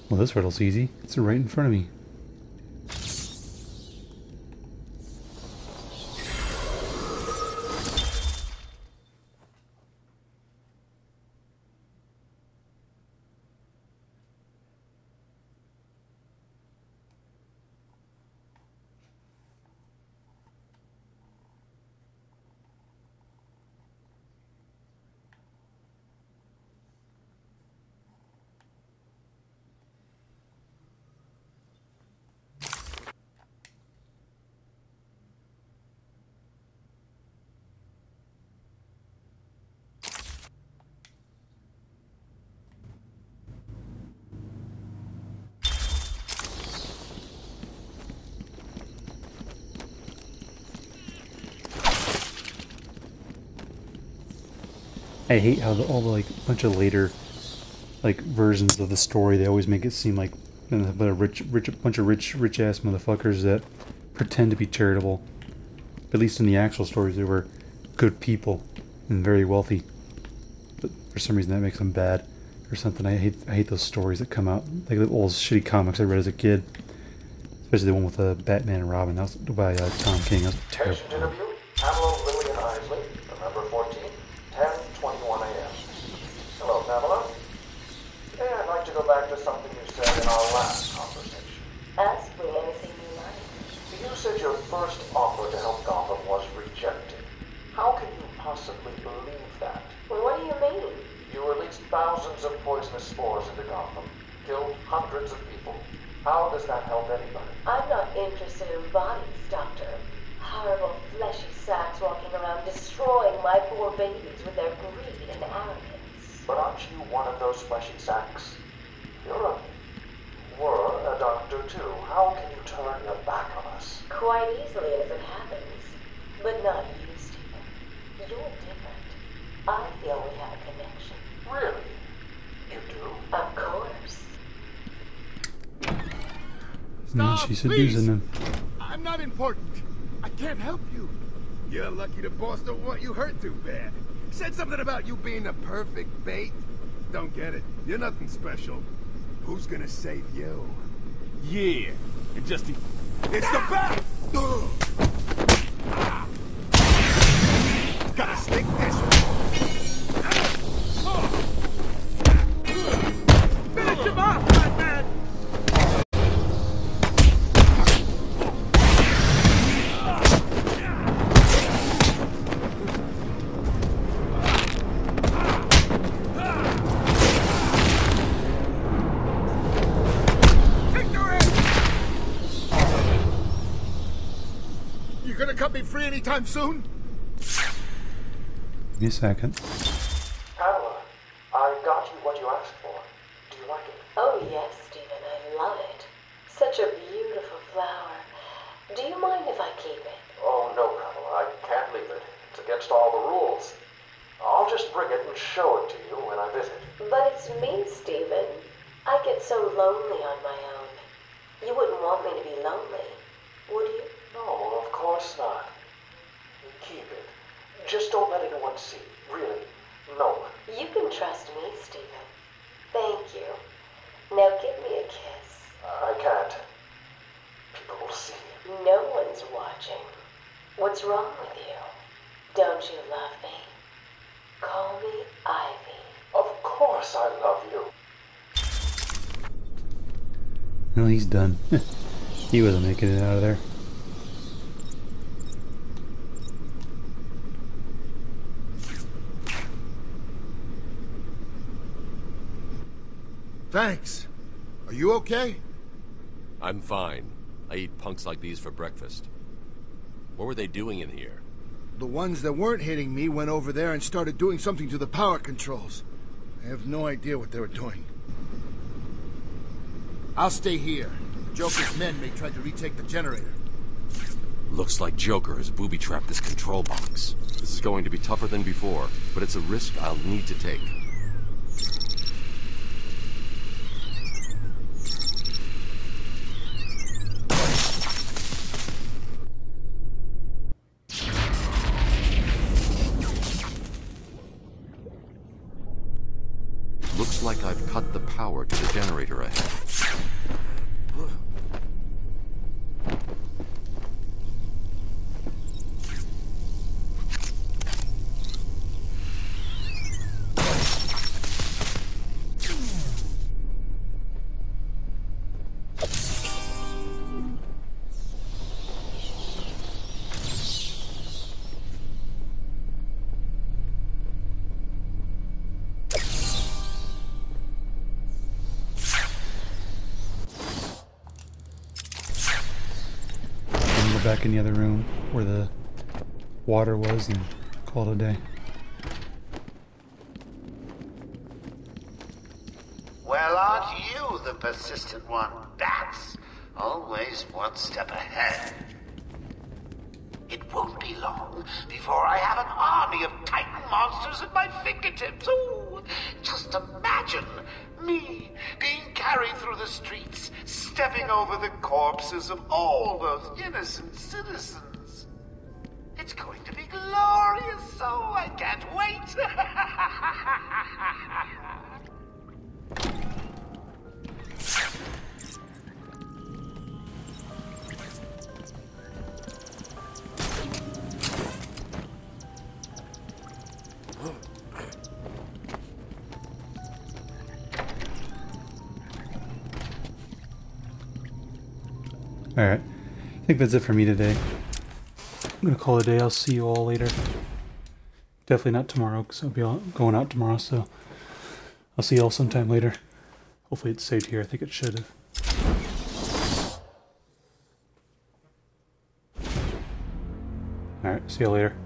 Well, this riddle's easy. It's right in front of me. I hate how all the bunch of later versions of the story, they always make it seem like a bunch of rich ass motherfuckers that pretend to be charitable. But at least in the actual stories, they were good people and very wealthy. But for some reason, that makes them bad or something. I hate those stories that come out like the old shitty comics I read as a kid, especially the one with Batman and Robin. That was by Tom King. That was terrible. Back to something you said in our last conversation. Ask me anything said your first offer to help Gotham was rejected. How can you possibly believe that? Well, what do you mean? You released thousands of poisonous spores into Gotham, killed hundreds of people. How does that help anybody? I'm not interested in bodies, Doctor. Horrible fleshy sacks walking around destroying my poor babies with their greed and arrogance. But aren't you one of those fleshy sacks? You were a doctor too. How can you turn your back on us? Quite easily as it happens, but not you, Stephen. You're different. I feel we have a connection. Really? You do? Of course. Stop, she's abusing him. I'm not important. I can't help you. You're lucky the boss don't want you hurt too bad. Said something about you being the perfect bait. Don't get it. You're nothing special. Who's gonna save you? Yeah, and just it's the bat! Gotta stick this one. Finish him off, Batman! Free anytime soon? Give me a second. Pamela, I got you what you asked for. Do you like it? Oh yes, Stephen, I love it. Such a beautiful flower. Do you mind if I keep it? Oh no, Pamela, I can't leave it. It's against all the rules. I'll just bring it and show it to you when I visit. But it's me, Stephen. I get so lonely on my own. You wouldn't want me to be lonely, would you? No, of course not. Keep it. Just don't let anyone see. Really. No one. You can trust me, Stephen. Thank you. Now give me a kiss. I can't. People will see. No one's watching. What's wrong with you? Don't you love me? Call me Ivy. Of course I love you. Well, he's done. He wasn't making it out of there. Thanks. Are you okay? I'm fine. I eat punks like these for breakfast. What were they doing in here? The ones that weren't hitting me went over there and started doing something to the power controls. I have no idea what they were doing. I'll stay here. The Joker's men may try to retake the generator. Looks like Joker has booby-trapped this control box. This is going to be tougher than before, but it's a risk I'll need to take. Power to the generator ahead. Back in the other room where the water was and call it a day. Well, aren't you the persistent one, Bats? Always one step ahead. It won't be long before I have an army of Titan monsters at my fingertips. Ooh, just imagine me being carried through the streets, stepping over the corpses of all those innocent citizens. It's going to be glorious, so I can't wait. Alright, I think that's it for me today. I'm going to call it a day. I'll see you all later. Definitely not tomorrow, because I'll be going out tomorrow, so I'll see you all sometime later. Hopefully it's saved here. I think it should have. Alright, see you later.